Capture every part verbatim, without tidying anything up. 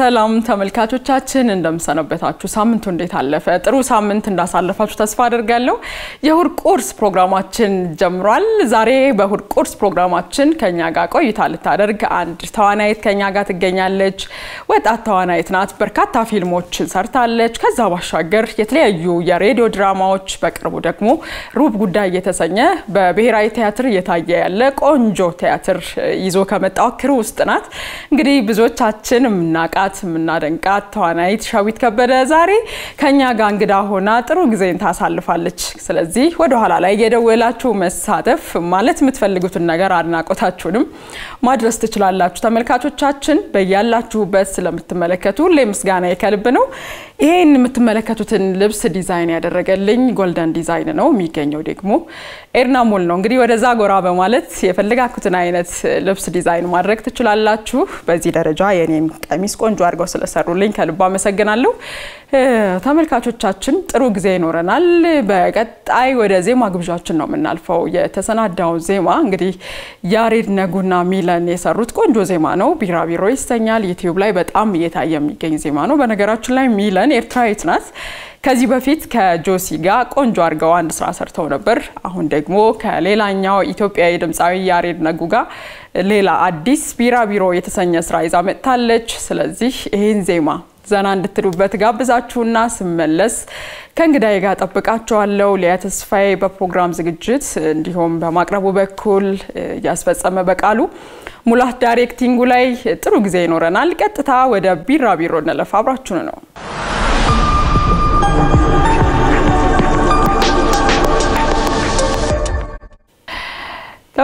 ሰላም ተመልካቾቻችን እንደምሰነበታችሁ ሳምንቱን እንዴት አለፈ? ጥሩ ሳምንት እንዳሳለፋችሁ ተስፋ አደርጋለሁ። የሁር ኮርስ ፕሮግራማችን ጀምሯል። ዛሬ በሁር ኮርስ ፕሮግራማችን ከኛ ጋር ቆይታ ልታደርግ አንድ ተዋናይት ከኛ ጋር ትገኛለች። ወጣት ተዋናይት ናት። በርካታ ፊልሞችን ሰርታለች። ከዛ ባሻገር የተለያዩ የሬዲዮ ድራማዎች በቅርቡ ደግሞ ሩብ ጉዳይ የተሰኘ በብሔራዊ ቲያትር የታየ ያለ ቆንጆ ቲያትር ይዞ ከመጣው ክሩ ውስጥ ናት። እንግዲህ ብዙዎቻችን ምናቃት ምናደንቃት ተዋናይት ሻዊት ከበደ ዛሬ ከኛ ጋር እንግዳ ሆና ጥሩ ጊዜን ታሳልፋለች። ስለዚህ ወደ ኋላ ላይ የደወላችሁ መሳተፍ ማለት የምትፈልጉትን ነገር አድናቆታችሁንም ማድረስ ትችላላችሁ። ተመልካቾቻችን በእያላችሁበት ስለምትመለከቱ ለምስጋናዬ ከልብ ነው። ይሄን የምትመለከቱትን ልብስ ዲዛይን ያደረገልኝ ጎልደን ዲዛይን ነው። የሚገኘው ደግሞ ኤርናሞል ነው። እንግዲህ ወደዛ ጎራ በማለት የፈልጋችሁትን አይነት ልብስ ዲዛይን ማድረግ ትችላላችሁ። በዚህ ደረጃ የኔም ቀሚስ ቆንጆ አድርገው ስለሰሩልኝ ከልባ መሰግናለሁ። ተመልካቾቻችን ጥሩ ጊዜ ይኖረናል። በቀጣይ ወደ ዜማ ግብዣችን ነው የምናልፈው። የተሰናዳው ዜማ እንግዲህ ያሬድ ነጉና ሚለን የሰሩት ቆንጆ ዜማ ነው። ቢራቢሮ ይሰኛል። ዩቲዩብ ላይ በጣም እየታየ የሚገኝ ዜማ ነው። በነገራችን ላይ ሚለን ኤርትራዊት ናት። ከዚህ በፊት ከጆሲ ጋር ቆንጆ አድርገው አንድ ስራ ሰርተው ነበር። አሁን ደግሞ ከሌላኛው ኢትዮጵያዊ ድምጻዊ ያሬድ ነጉ ጋር ሌላ አዲስ ቢራቢሮ የተሰኘ ስራ ይዛ መጣለች። ስለዚህ ይሄን ዜማ ዘና እንድትሉበት ጋብዛችሁና ስመለስ ከእንግዳዬ ጋር ተጠብቃችኋለሁ። ሊያ ተስፋዬ በፕሮግራም ዝግጅት እንዲሁም በማቅረቡ በኩል ያስፈጸመ በቃሉ ሙላት ዳይሬክቲንግ ላይ ጥሩ ጊዜ ይኖረናል። ቀጥታ ወደ ቢራቢሮ እንለፍ። አብራችሁን ነው።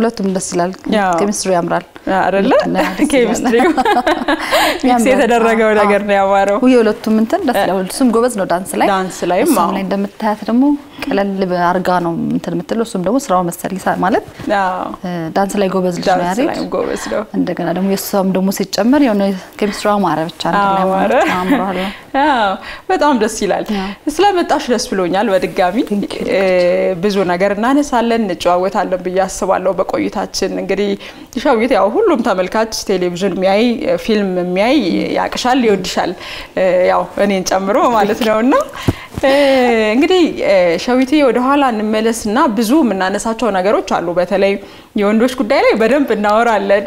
ሁለቱም ደስ ይላል። ኬሚስትሪ ያምራል አይደል? ኬሚስትሪ ሚክስ የተደረገው ነገር ነው ያማረው። ሁለቱም እንትን ደስ ይላል። ሁለቱም ጎበዝ ነው ዳንስ ላይ ዳንስ ላይ ማው ላይ እንደምታያት ደግሞ ቀለል አርጋ ነው እንትን የምትለው። እሱም ደግሞ ስራው መሰለኝ ማለት ዳንስ ላይ ጎበዝ ልጅ ነው ያሬድ። እንደገና ደግሞ የሷም ደግሞ ሲጨመር የሆነ ኬሚስትሪዋ ማረ ብቻ እንደማው አምራለ። አዎ በጣም ደስ ይላል። ስለመጣሽ ደስ ብሎኛል። በድጋሚ ብዙ ነገር እናነሳለን እንጫወታለን በያስባለሁ በቆይታችን። እንግዲህ ሻዊት ያው ሁሉም ተመልካች ቴሌቪዥን የሚያይ ፊልም የሚያይ ያቅሻል ይወድሻል ያው እኔን ጨምሮ ማለት ነውና እንግዲህ ሻዊት ወደ ኋላ እንመለስና ብዙ እናነሳቸው ነገሮች አሉ። በተለይ የወንዶች ጉዳይ ላይ በደንብ እናወራለን።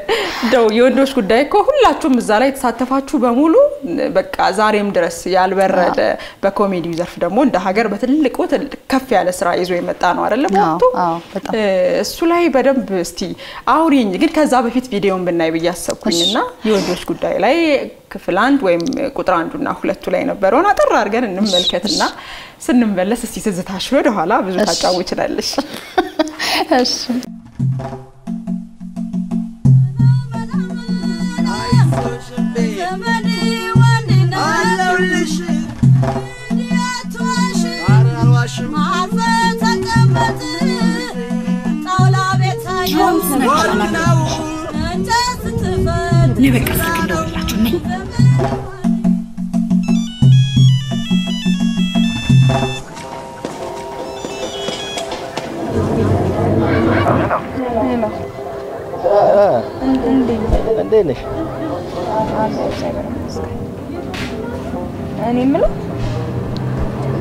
ደው የወንዶች ጉዳይ እኮ ሁላችሁም እዛ ላይ ተሳተፋችሁ በሙሉ በቃ ዛሬም ድረስ ያልበረደ በኮሜዲ ዘርፍ ደግሞ እንደ ሀገር በትልቁ ከፍ ያለ ስራ ይዞ የመጣ ነው አይደል? ወጥቶ እሱ ላይ በደንብ እስቲ አውሪኝ። ግን ከዛ በፊት ቪዲዮውን ብናይ በያሰብኩኝና የወንዶች ጉዳይ ላይ ክፍል አንድ ወይም ቁጥር አንዱና ሁለቱ ላይ ነበርውና ጥራ አድርገን እንመልከትና ስንመለስ እስቲ ትዝታሽ ወደ ኋላ ብዙ ታጫው ይችላልሽ። እሺ እንዴ ነሽ? እኔ ምሉ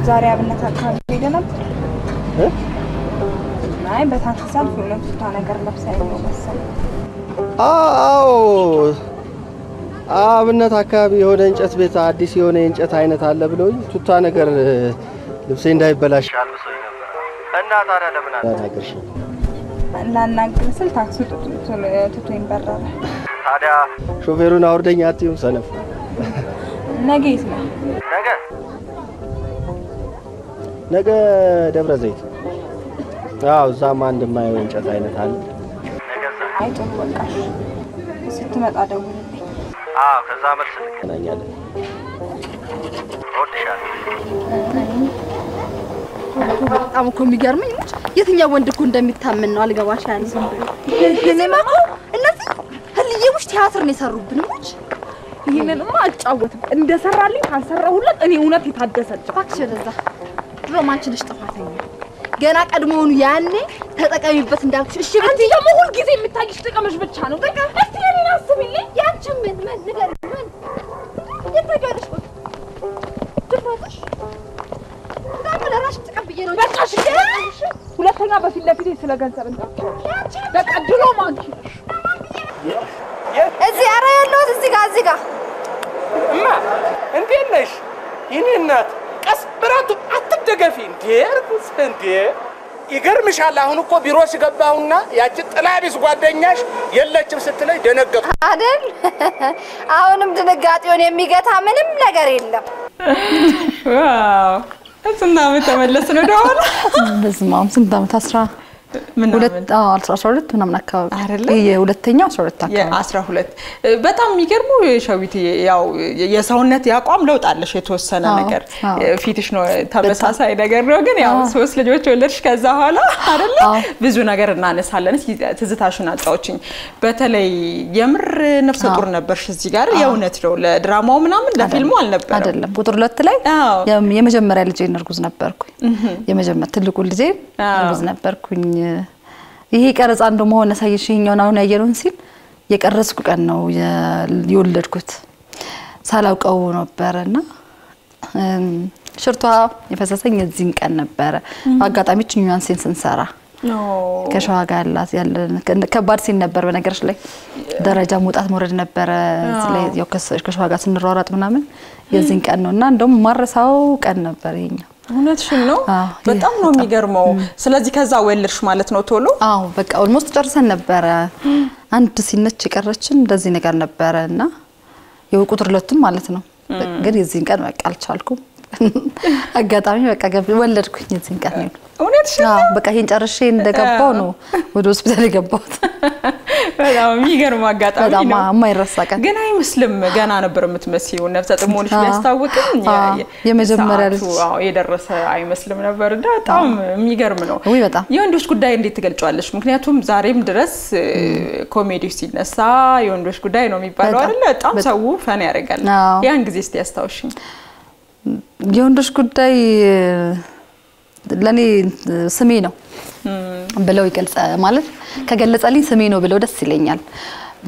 ዛሬ አብነት አካባቢ ገነብኩ እ ናይ በታክሳል ሁሉም ስታ ነገር ለብሳይ ነው መሰለ። አዎ አብነት አካባቢ የሆነ እንጨት ቤት አዲስ የሆነ እንጨት አይነት አለ ብለውኝ ቱታ ነገር ልብሴ እንዳይበላሽ አልሰኝ ነበር። እና ታዲያ ለምን አታገርሽ? እናናግር ስል ታክሱ ቱቱን በራራ። ታዲያ ሾፌሩን አውርደኝ አጥዩም ሰነፍ ነገ ይስማ ነገ ነገ ደብረ ዘይት። አዎ ዛማ እንደማይው እንጨት አይነት አለ። ነገ አይተው ወቃሽ ስትመጣ ደውልልኝ። አዎ ከዛ መልስ እንገናኛለን። ወድሻለሁ። አምኮ የሚገርመኝ የትኛው ወንድ እኮ እንደሚታመን ነው አልገባሽ? አንስ ለኔ ማቆ Allahu ko biro shigabahuna yachi tlaabis gwadenyash yellechim sitlay denegatu adel ahunum denegatiyon yemigeta minim neger yellem wow asna metamelesn odawala bismam sundam tasra min hulet ah twelve minam nakab arele ye huletenya twelve takab ye twelve betam migermu shawit yaw yesawnet yaqom lewtalesh etwsena neger fitish no tabesasay neger no gen yaw ሶስት ልጆች ወለድሽ ከዛ ኋላ አይደለ ብዙ ነገር እናነሳለን ትዝታሽን አጣውችኝ በተለይ የምር ነፍሰ ጡር ነበርሽ እዚህ ጋር የውነት ነው ለድራማው ምናምን ለፊልሙ አልነበረም አይደለም ቁጥር ሁለት ላይ የመጀመሪያ ልጅ እርጉዝ ነበርኩኝ የመጀመሪያ ትልቁ ልጅ እርጉዝ ነበርኩኝ ይሄ ቀረጻ እንደሆነ ሳይሽኛውን አሁን ያየሩን ሲል የቀረጽኩ ቀን ነው የወለድኩት ሳላውቀው ነበርና ሽርቷ የፈሰሰኝ እዚህን ቀን ነበር አጋጣሚች ኒውያን ሴንስ እንሰራ ኖ ከሻዋ ጋር ያላት ያለ ከባድ ሲን ነበር በነገርሽ ላይ ደረጃ መውጣት መውረድ ነበር ስለዚህ ያው ከሻዋ ጋር ስንሯሯጥ ምናምን የዚህን ቀን ነውና እንደም ማረሳው ቀን ነበር ይሄኛው እውነትሽን ነው በጣም ነው የሚገርመው ስለዚህ ከዛ ወልርሽ ማለት ነው ቶሎ አዎ በቃ ኦልሞስት ጨርሰን ነበር አንድ ሲነች ቀረችን እንደዚህ ነገር ነበርና የው ቁጥር ሁለት ማለት ነው ግን የዚህን ቀን በቃ አልቻልኩም አጋጣሚ በቃ ገብቼ ወለድኩኝ የዚህን ቀን ነው እውነትሽን ነው በቃ ይሄን ጨርሼ እንደገባው ነው ወደ ሆስፒታል ገባሁት በጣም የሚገርም አጋጣሚ ነው በጣም የማይረሳ ቀን ግን አይመስልም ገና ነበር የምትመስይው ነፍሰ ጡር መሆንሽ ያስታውቅኝ የመጀመሪያ ልጅ አዎ የደረሰ አይመስልም ነበር በጣም የሚገርም ነው የወንዶች ጉዳይ እንዴት ትገልጫለሽ ምክንያቱም ዛሬም ድረስ ኮሜዲው ሲነሳ የወንዶች ጉዳይ ነው የሚባለው አይደል በጣም ሰው ፈን ያደርጋል ያን ጊዜ እስቲ ያስታውሽኝ የወንዶች ጉዳይ ለኔ ስሜ ነው በለው ይገልጻ ማለት ከገለጻልኝ ስሜ ነው ብለው ደስ ይለኛል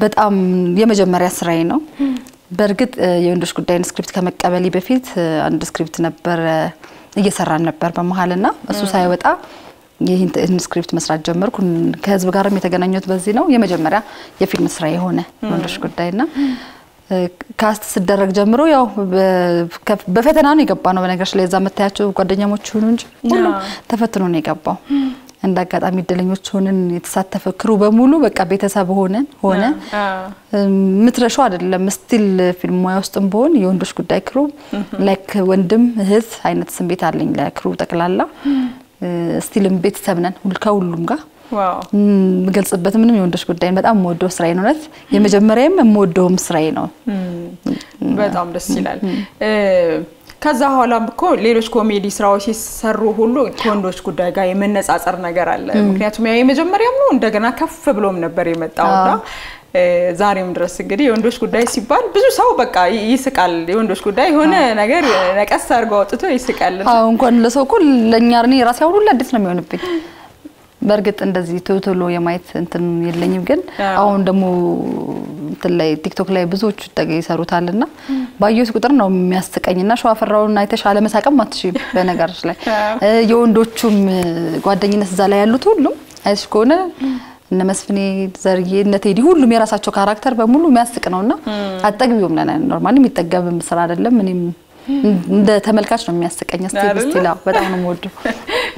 በጣም የመጀመሪያ ስራዬ ነው በርግጥ የወንዶች ጉዳይን ስክሪፕት ከመቀበሌ በፊት አንድ ስክሪፕት ነበር እየሰራን ነበር በመሐልና እሱ ሳይወጣ ይሄን ስክሪፕት መስራት ጀመርኩ ከህዝብ ጋርም የተገናኘሁት በዚህ ነው የመጀመሪያ የፊልም ስራዬ ሆነ የወንዶች ጉዳይና ካስት ሲደረግ ጀምሮ ያው በፈተና ነው የገባነው በነገርሽ ላይ እዛ መታያቸው ጓደኛሞች ሆኑ እንጂ ሁሉ ተፈትኖ ነው የገባው እንደጋጣሚ ደለኞች ሆነን የተሳተፈ ክሩ በሙሉ በቃ ቤተሰብ ሆነን ሆነ ምትረሹ አይደለም ስቲል ፊልም ሙያ ውስጥም ሆነ የወንዶች ጉዳይ ክሩ ላይክ ወንድም እህት አይነት ስሜት አለኝ ለክሩ ተቀላላ ስቲልም ቤተሰብ ነን ሁሉም ጋር ዋው ገልጽበት ምንም የወንዶች ጉዳይን በጣም ወደው ስራዬ ነው ማለት የመጀመሪያም ወደውም ስራዬ ነው በጣም ደስ ይላል ከዛ ሆላም እኮ ሌሎች ኮሜዲ ስራዎች ሲሰሩ ሁሉ ወንዶች ጉዳይ ጋር የመነጻጸር ነገር አለ ምክንያቱም ያ የመጀመሪያም ነው እንደገና ከፍ ብሎም ነበር የመጣውና ዛሬም ድረስ እንግዲህ የወንዶች ጉዳይ ሲባል ብዙ ሰው በቃ ይስቃል የወንዶች ጉዳይ ሆነ ነገር ነቀስ አድርጎ አውጥቶ ይስቃል አሁን እንኳን ለሰው ሁሉ ለኛርኒ ራስ ያውሩላ አዲስ ነው የሚሆንብኝ በርግጥ እንደዚህ ቶቶሎ የማይት እንትን የለኝም ግን አሁን ደሞ ትላይ ቲክቶክ ላይ ብዙዎች ተገይሰሩታልና ባየውስ ቁጥር ነው የሚያስቀኝና ሸዋፈራውና የተሻለ መሳቀም አትሽ በነገርሽ ላይ የወንዶቹም ጓደኝነት እዛ ላይ ያሉት ሁሉ አይሽ ኮነ እነ መስፍኔ ዘርዬ እነ ቴዲ ሁሉም የራሳቸው ካራክተር በሙሉ የሚያስቅ ነውና አጠግቢውም ለና ኖርማሊ የሚጠገብም ስራ አይደለም እኔም እንደ ተመልካች ነው የሚያስቀኝ ስቲል ስቲል በጣም ነው የምወደው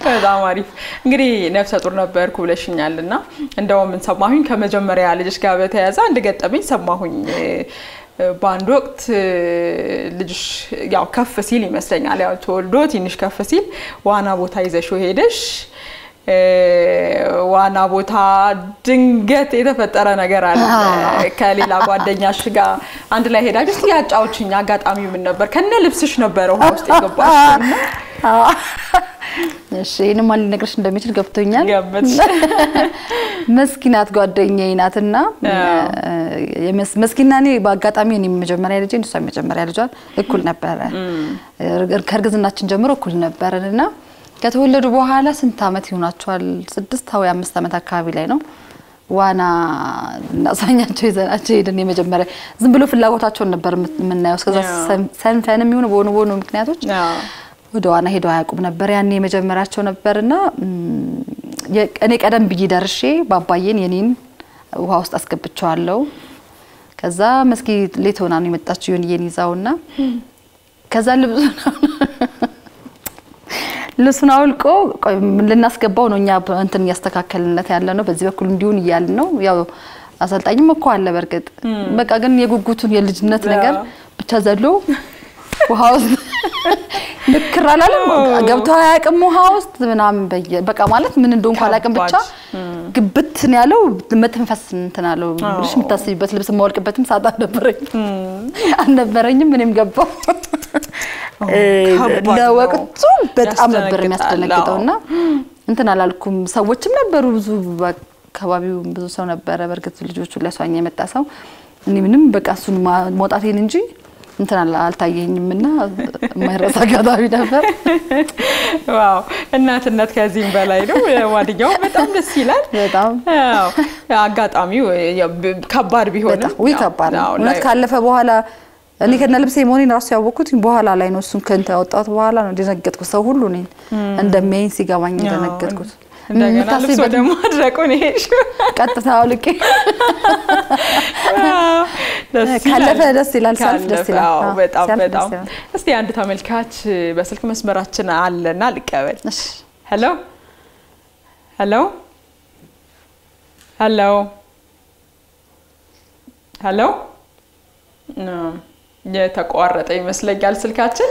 በጣም አሪፍ እንግዲህ ነፍሰ ጡር ነበርኩ ብለሽኛልና እንደውም እንሰማሁኝ ከመጀመሪያ ልጅሽ ጋር በተያያዘ አንድ ገጠመኝ ሰማሁኝ ባንድ ወቅት ልጅሽ ያው ከፍ ሲል ይመስለኛል ያው ተወልዶ ትንሽ ከፍ ሲል ዋና ቦታ ይዘሽው ሄደሽ ዋና ቦታ ድንገት የተፈጠረ ነገር አለ ከሌላ ጓደኛሽ ጋር አንድ ላይ ሄዳችሁ ያጫውችኝ አጋጣሚው ምን ነበር ከነ ልብስሽ ነበር ውስጥ የገባሽ She no money next to Michel Gaftunia, Meskinat got doing in Athena, Meskinani, but got a mini major marriage in some major marriage. They could not bear. Cargas and Nachinjamro could not bear enough. Get hold of Wahalas and Tamatu natural, said this how I am Stamata Cavileno. One Nasanya choose a cheat an image of Mary. Zimbulu Filago touch on the Bermanos, because San Fanamune won't won't Knatuch. Doana Hidoa could not bury an image of Marachon of Berna. Yet, and it hadn't be Darshi, but by Yenin, who housed as Capitualo. Kaza, Mesky, little animate touch you in Yenizauna. Kazal. Listen, I will go. Let's get born on your Anton Yastaka let her know, but they were couldn't do Yalno. As a time, a quail ever get. But again, you go to your legitimate again, because I do. House the Kralal, I go to like a more house than I'm big. But I want men don't call like a butcher. But Nello, the Metamphassin, Tanalo, Shimtasi, but lives a more competent side of the break. And the very minimum got. No, I got two, but I'm a very master like it on now. Internal so what you remember was what Kawabu son of Berever gets to do to less on Yemetaso, and even Becasuma, what at energy? Internal Alta Yemina, my Rosagada. Wow, and not in that case in Bella, what you but I'm the sealant. I got on you, your cabbar behold. We cabbar now, not Calafawala. And you can never say morning or so. I walk in Bohala, I know soon can't out at Walla and didn't get so lunin. And the main cigar when you don't get good. And I can see what I'm recognition. Cut the Howlick. The Calafel is still unself. Wet up, wet up. That's the Antamil catch. Vessel comes Marachan al Nalikavet. Hello? Hello? Hello? Hello? No. Yet a quarter, I must like Galsel catching.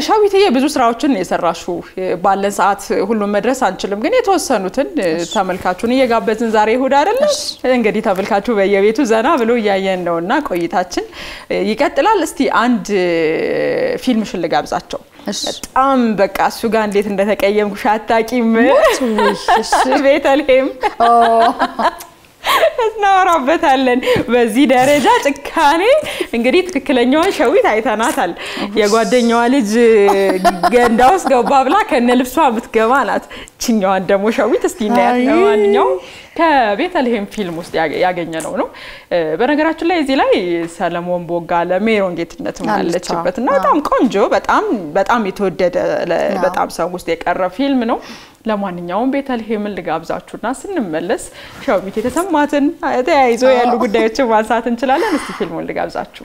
Shall we take a business route in a rush? Balance at Hulumedres and Chilumgan, it was Sanutan, Tamil Catuni, Gabes and Zari Hudarelus, and get it Tamil Catu way to Zanavelu, Yayan or Nako Yatachin. You get the Lasti and Film Shillegabsacho. I'm the Casugan, didn't that I am shattering him. Oh. نارا بتهلن وزيد درجات كاني انقريت كلنيون شويت عيتناتل يا غادنيو لج غنداوس غبابلا كن لبسوا بتكمانات تشنيو اندمو شويت استي نيو ከቤተልሔም ፊልም ውስጥ ያገኘነው ነው በነገራችን ላይ እዚህ ላይ ሰለሞን ቦጋለ ሜሮን ጌትነት ማለችበትና በጣም ቆንጆ በጣም በጣም የተወደደ በጣም ሰው ውስጥ የቀረ ፊልም ነው ለማንኛውም ቤተልሔምን ልጋብዛችሁና ስንመለስ ሻውሚት የተሰማትን ተያይዞ ያሉ ጉዳዮችን ማንሳት እንችላለን እስቲ ፊልሙን ልጋብዛችሁ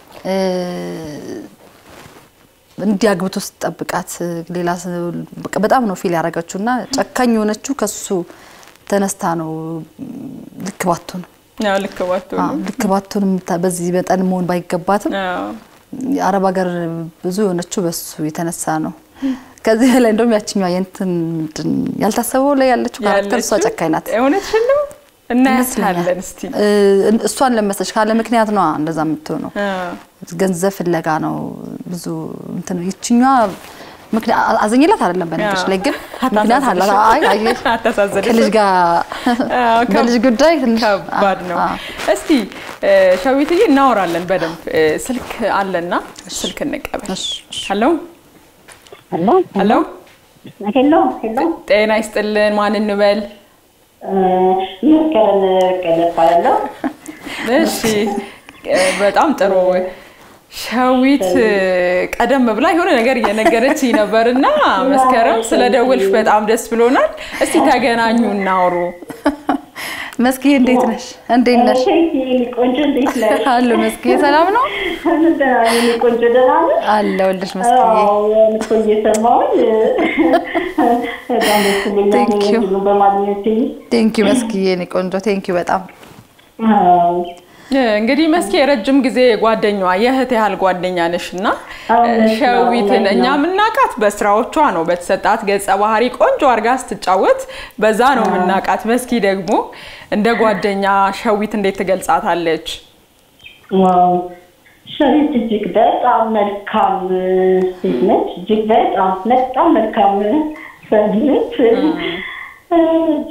እንዲያግብት ውስጥ ተጠብቃት ሌላስ በጣም ነው ፊል ያረጋችሁና ጫካኝ ሆነችሁ ከሱ ተነስታ ነው ልክባቱን ያው ልክባቱን ልክባቱን በዚህ በጣን መሆን ባይገባትም አረብ ሀገር ብዙ ሆነችሁ በሱ የተነሳ ነው ከዚህ ላይ እንደውም ያቺኛው የእንትን ያልታሰበው ላይ ያለችው ካራክተር እሷ ጫካኝ ናት እውነትሽን ነው እና ያስላለን እስቲ እሷን ለመሰሽ ካለ ምክንያት ነው እንደዛ የምትሆነው ገንዘብ ፍለጋ ነው ብዙ እንትን ይችኛ ምክንያት አዘኝላት አይደለም በነገርሽ ላይ ግን ምክንያት አለ አይ አይ ከልጅ ጋር ከልጅ ጉዳይ ከባድ ነው እስቲ ሻዊትዬ እናወራለን በደንብ ስልክ አለና ስልክ እንቀበል ሄሎ ሄሎ ሄሎ ሄሎ ሄሎ ጤና ይስጥልን ማን እንበል ይከረን ከለፋለ እሺ በጣም ጥሩ ሻዊት ቀደም ብላ የሆነ ነገር እየነገረችኝ ነበርና መስከረም ስለደውልሽ በጣም ደስ ብሎናል እስቲ ታገናኙና አውሩ مسكي انت نش انت نش شايفينك وانت انت نش هلا مسكي سلام نو هلا منك وانت دلام هلا ولدش مسكي اه مسكي سلام ثانك يو ثانك يو مسكي انك وانت ثانك يو بتام اه እንግዲህ መስኪ ረጅም ጊዜ ጓደኛዋ የህት ያህል ጓደኛ ነሽና ሸዊትን እኛ ምናቃት በስራዎቿ ነው በተሰጣት ገጸ ባህሪ ቆንጆ አርጋስ ተጫወት በዛ ነው ምናቃት መስኪ ደግሞ እንደ ጓደኛ ሸዊት እንዴት ተገልጻታለች ዋው ሸዊት ጅግበት አመልካም ሲነች ጅግበት አመልካም ሰንት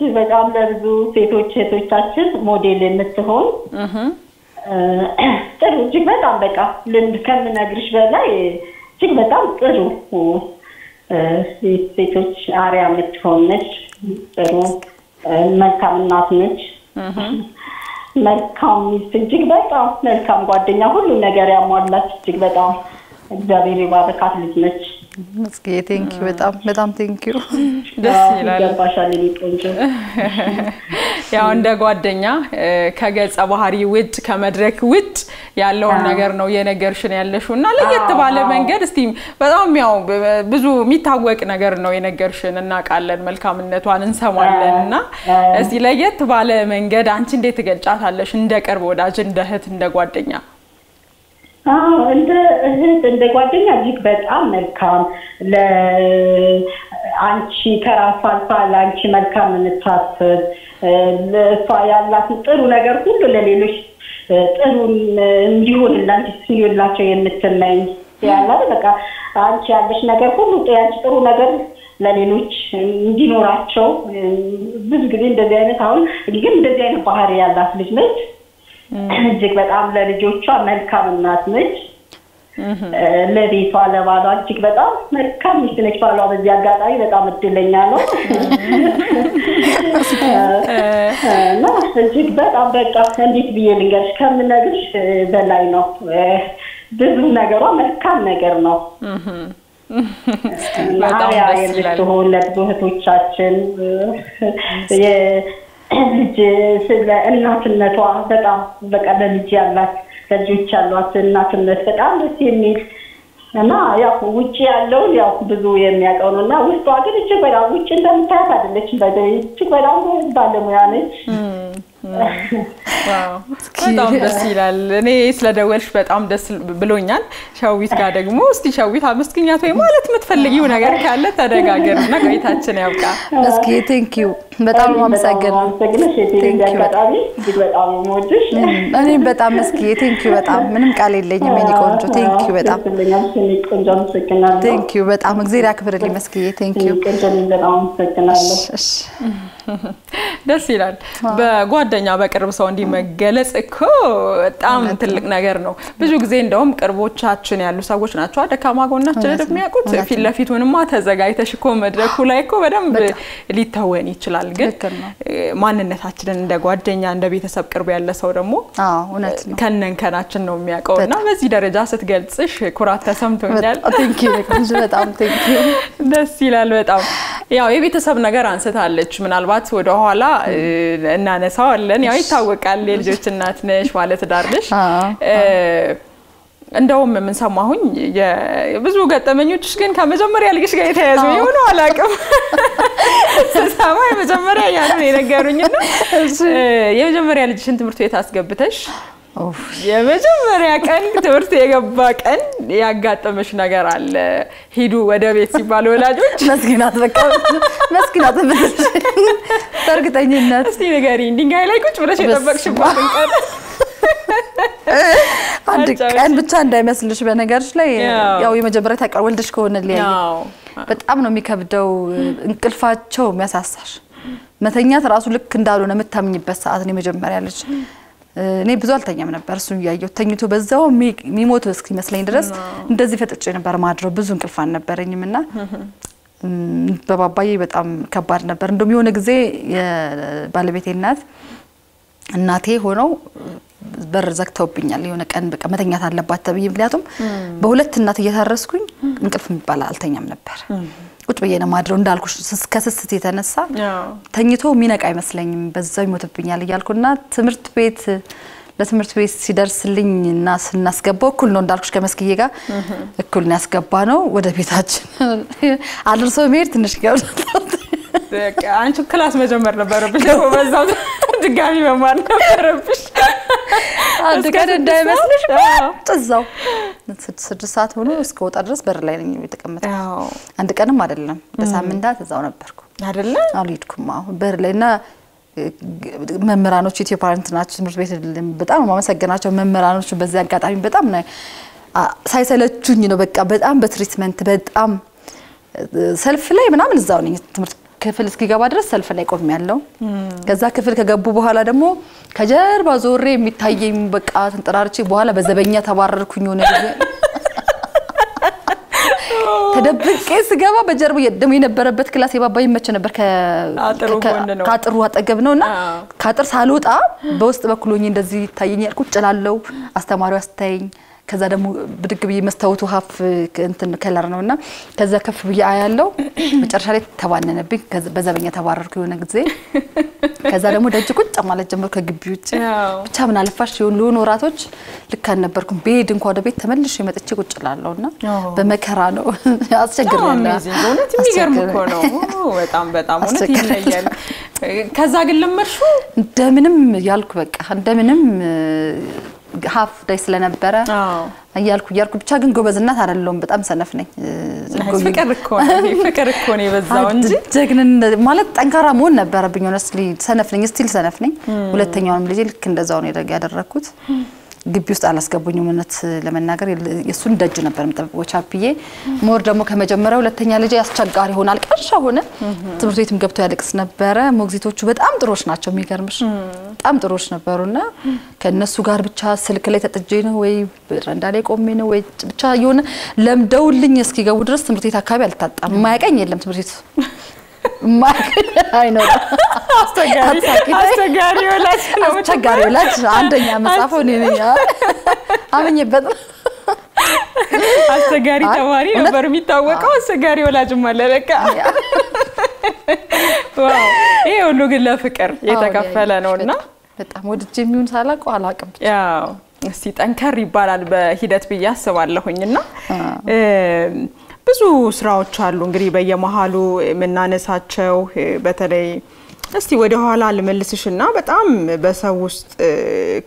ጅግበት አመልዙ ሴቶች ሴቶቻችን ሞዴል የምትሆን እህ ጥሩ እጅግ በጣም በቃ ልንድ ከምናግርሽ በላይ እጅግ በጣም ጥሩ ሴቶች አሪያ የምትሆነች ጥሩ መልካም እናት ነች መልካም ሚስት እጅግ በጣም መልካም ጓደኛ ሁሉ ነገር ያሟላች እጅግ በጣም እግዚአብሔር ይባርካት ልጅ ነች መስኪ ቴንክ ዩ በጣም በጣም ቴንክ ዩ ደስ ይላል ባሻለኝ ቆንጆ ያው እንደ ጓደኛ ከገጸ ባህሪ ውድ ከመድረክ ውድ ያለው ነገር ነው የነገርሽን ያለሽውና ለየት ባለ መንገድ እስቲ በጣም ያው ብዙ የሚታወቅ ነገር ነው የነገርሽን እናቃለን መልካምነቷን እንሰማለንና እስቲ ለየት ባለ መንገድ አንቺ እንዴት ትገልጫታለሽ እንደ ቅርብ ወዳጅ እንደ እህት እንደ ጓደኛ አዎ እንደ እህት እንደ ጓደኛ እጅግ በጣም መልካም ለአንቺ ከራሷ አልፋ ለአንቺ መልካም የምታስብ ለሷ ያላት ጥሩ ነገር ሁሉ ለሌሎች ጥሩ እንዲሆንላት ሲሉላቸው የምትመኝ ያላለ በቃ አንቺ ያለሽ ነገር ሁሉ ያንቺ ጥሩ ነገር ለሌሎች እንዲኖራቸው ብዙ ጊዜ እንደዚህ አይነት አሁን ግን እንደዚህ አይነት ባህሪ ያላት ልጅ ነች እጅግ በጣም ለልጆቿ መልካም እናት ነች ለቤቷ ለባሏ እጅግ በጣም መልካም ሚስት ነች ባሏ በዚህ አጋጣሚ በጣም እድለኛ ነው እና እጅግ በጣም በቃ እንዴት ብዬ ልንገርሽ ከምነግርሽ በላይ ነው ብዙ ነገሯ መልካም ነገር ነው በጣም ደስ ይላል ለእህቶቻችን የ ልጅ ስለ እናትነቷ በጣም በቃ ለልጅ ያላት ልጆች ያሏት እናትነት በጣም ደስ የሚል እና ያው ውጪ ያለው ያው ብዙ የሚያቀው ነውና ውስጧ ግን እቺ በራው ውጪ እንደምታያት አይደለች በደንብ እቺ በራው ባለሙያ ነች ዋው በጣም ደስ ይላል እኔ ስለደወልሽ በጣም ደስ ብሎኛል ሻዊት ጋር ደግሞ እስቲ ሻዊት አመስግኛት ወይ ማለት የምትፈልጊው ነገር ካለ ተደጋገርና ቆይታችን ያብቃ እስኪ ቴንክ ዩ በጣም አመሰግናለሁ አመሰግናለሁ ቴንክ ዩ በጣም እዚህ በጣም ሞድሽ እኔ በጣም እስኪ ቴንክ ዩ በጣም ምንም ቃል የለኝም እኔ ቆንጆ ቴንክ ዩ በጣም ቆንጆ አመሰግናለሁ ቴንክ ዩ በጣም እግዚአብሔር ያክብርልኝ መስኪ ቴንክ ዩ ቆንጆ በጣም አመሰግናለሁ ደስ ይላል በጓደኛ በቅርብ ሰው እንዲመገለጽ እኮ በጣም ትልቅ ነገር ነው ብዙ ጊዜ እንደውም ቅርቦቻችን ያሉ ሰዎች ናቸው አደካማ ጎናችን ደግሞ ያቁት ፊለፊቱንማ ተዘጋይተሽ እኮ መድረኩ ላይ እኮ በደንብ ሊታወን ይችላል ግን ማንነታችንን እንደ ጓደኛ እንደ ቤተሰብ ቅርብ ያለ ሰው ደግሞ አዎ እውነት ነው ከነንከናችን ነው የሚያቀውና በዚህ ደረጃ ስትገልጽሽ ኩራት ተሰምቶኛል ቴንክ ዩ በጣም ቴንክ ዩ ደስ ይላል በጣም ያው የቤተሰብ ነገር አንስታለች ምናልባት ወደ ኋላ እናነሳለን ያው ይታወቃል ልጆች እናት ነሽ ማለት ዳርነሽ እንደውም ምን ሰማሁኝ የብዙ ገጠመኞችሽ ግን ከመጀመሪያ ልጅሽ ጋር ተያይዞ ይሁን አላቀም ሰማይ መጀመሪያ ያለው የነገሩኝና የመጀመሪያ ልጅሽን ትምርት ቤት አስገብተሽ ኦፍ የመጀመሪያ ቀን ትምርት የገባ ቀን ያጋጠመሽ ነገር አለ ሂዱ ወደ ቤት ሲባል ወላጆች መስኪናት በቃ መስኪናት በርግጠኝነት እስቲ ንገሪ ድንጋይ ላይ ቁጭ ብለሽ ተጠብቅሽባት እንቀር አንድ ቀን ብቻ እንዳይመስልሽ በነገርሽ ላይ ያው የመጀመሪያ ታቀር ወልደሽ ከሆነልኝ በጣም ነው የሚከብደው እንቅልፋቸው የሚያሳሳሽ መተኛት ራሱ ልክ እንዳልሆነ መታምኝበት ሰዓት ነው የመጀመሪያ ልጅ እኔ ብዙ አልተኛም ነበር እሱ ያየው ተኝቶ በዛው ሚሞት እስኪ መስለኝ ድረስ እንደዚህ ፈጥጬ ነበር ማድረው ብዙ እንቅልፍ አልነበረኝምና በባባዬ በጣም ከባድ ነበር እንደውም የሆነ ጊዜ ባለቤቴ እናት እናቴ ሆነው በር ዘግተውብኛል የሆነ ቀን በቃ መተኛት አለባት ተብዬ ምክንያቱም በሁለት እናት እየታረስኩኝ እንቅልፍ የሚባል አልተኛም ነበር ቁጭ توينا ما درون دالك شو كسس تيتا نسا تنيتو مينك أي مسلين بس زي متبين على يالكونا تمرت بيت لا تمرت بيت سيدار سلين الناس الناس جابوا كلنا دالكش كمسكيجا كل الناس جابانو وده بيتاج على رسوي ميرت نشجع عن شو كلاس ما جمرنا بربش وبس دقامي ما مرنا بربش دكتور دايما تزاو ست ساعات هنا سكوت أدرس برلين يتكمل عندك أنا ما أدري بس هم ده تزاو نبركو هذا أوليتكم معه برلينا ممرانو شيء يبارنت ناتش مرت بيت بدأنا ما مسك ناتش ممرانو شو بزين كات عين بدأنا ساي ساله توني نبكي بدأنا بتريتمنت بدأنا سلف لي من عمل الزاوني تمرت كيف الاسكي جاب أدرس سلف لي كوف ماله كذا كيف الك جابوا بهلا دمو كجار بازوري متهيم بكات انترارشي بهلا بزبنية تبرر كنيونة تدبر كيس جابا بجرب يدمي نبرة بيت كلاس يبقى باي متشنا بركة كاتر روحت أجبنونا كاتر سالوت آ بوست بكلونين دزي تايني أكو تجلالو أستمروا أستين كذا دمو بدك بي مستوتوها في كنتن كلارنونا كذا كف بيعالو بترشلت تواننا نبي كذا بزبنية توارر كيونا كذي كذا دمو دجك كنت أمال الجمر كجبيوت بتشامن على فرش يولون وراتوج لكان نبركم بيدن قادة بيت تملي شيء ما تجيك وتجلالونا بمكرانو أستغربنا أنا تيجي جرمكونا هو بتعم بتعم أنا تيجي كذا قل لما شو دمنم يالك بق دمنم ሀፍ ደስ ለነበረ አያልኩ ያልኩ ብቻ ግን ጎበዝነት አይደለም በጣም ሰነፍ ነኝ ፍቅር እኮ ነው ፍቅር እኮ ነው በዛው እንጂ ጀግነን ማለት ጠንካራ መሆን ነበረብኝ honestly ሰነፍ ነኝ ስቲል ሰነፍ ነኝ ሁለተኛውንም ልጅ ልክ እንደዛው ነው ያደረኩት ግቢ ውስጥ አላስገቡኝም እውነት ለመናገር የሱን ደጅ ነበር መጠበቅ ቻፒዬ ሞር ደግሞ ከመጀመሪያው ሁለተኛ ልጅ ያስቸጋሪ ሆነ አልቀርሻ ሆነ ትምህርት ቤትም ገብቶ ያለቅስ ነበረ ሞግዚቶቹ በጣም ጥሩዎች ናቸው የሚገርምሽ በጣም ጥሩዎች ነበርና ከነሱ ጋር ብቻ ስልክ ላይ ተጥጄ ነው ወይ ረንዳ ላይ ቆሜ ነው ወይ ብቻ የሆነ ለምደውልኝ እስኪ ገቡ ድረስ ትምህርት ቤት አካባቢ አልታጣም ማያቀኝ የለም ትምህርት ቤት ما أينو أستغرب أستغرب ولا أستغرب ولا عندنا مسافوني نيا أمني بدل أستغرب تواري نبرمي توقع أستغرب ولا جملة لك واو إيه ونقول الله فكر يتكفل أنورنا بتأمود الجميون سالك وعلاك يا نسيت أنكر ربال بهدت بياس والله هنينا ብዙ ስራዎች አሉ እንግዲህ በየመሃሉ መናነሳቸው በተለይ እስቲ ወደ ኋላ ልመልስሽና በጣም በሰው ውስጥ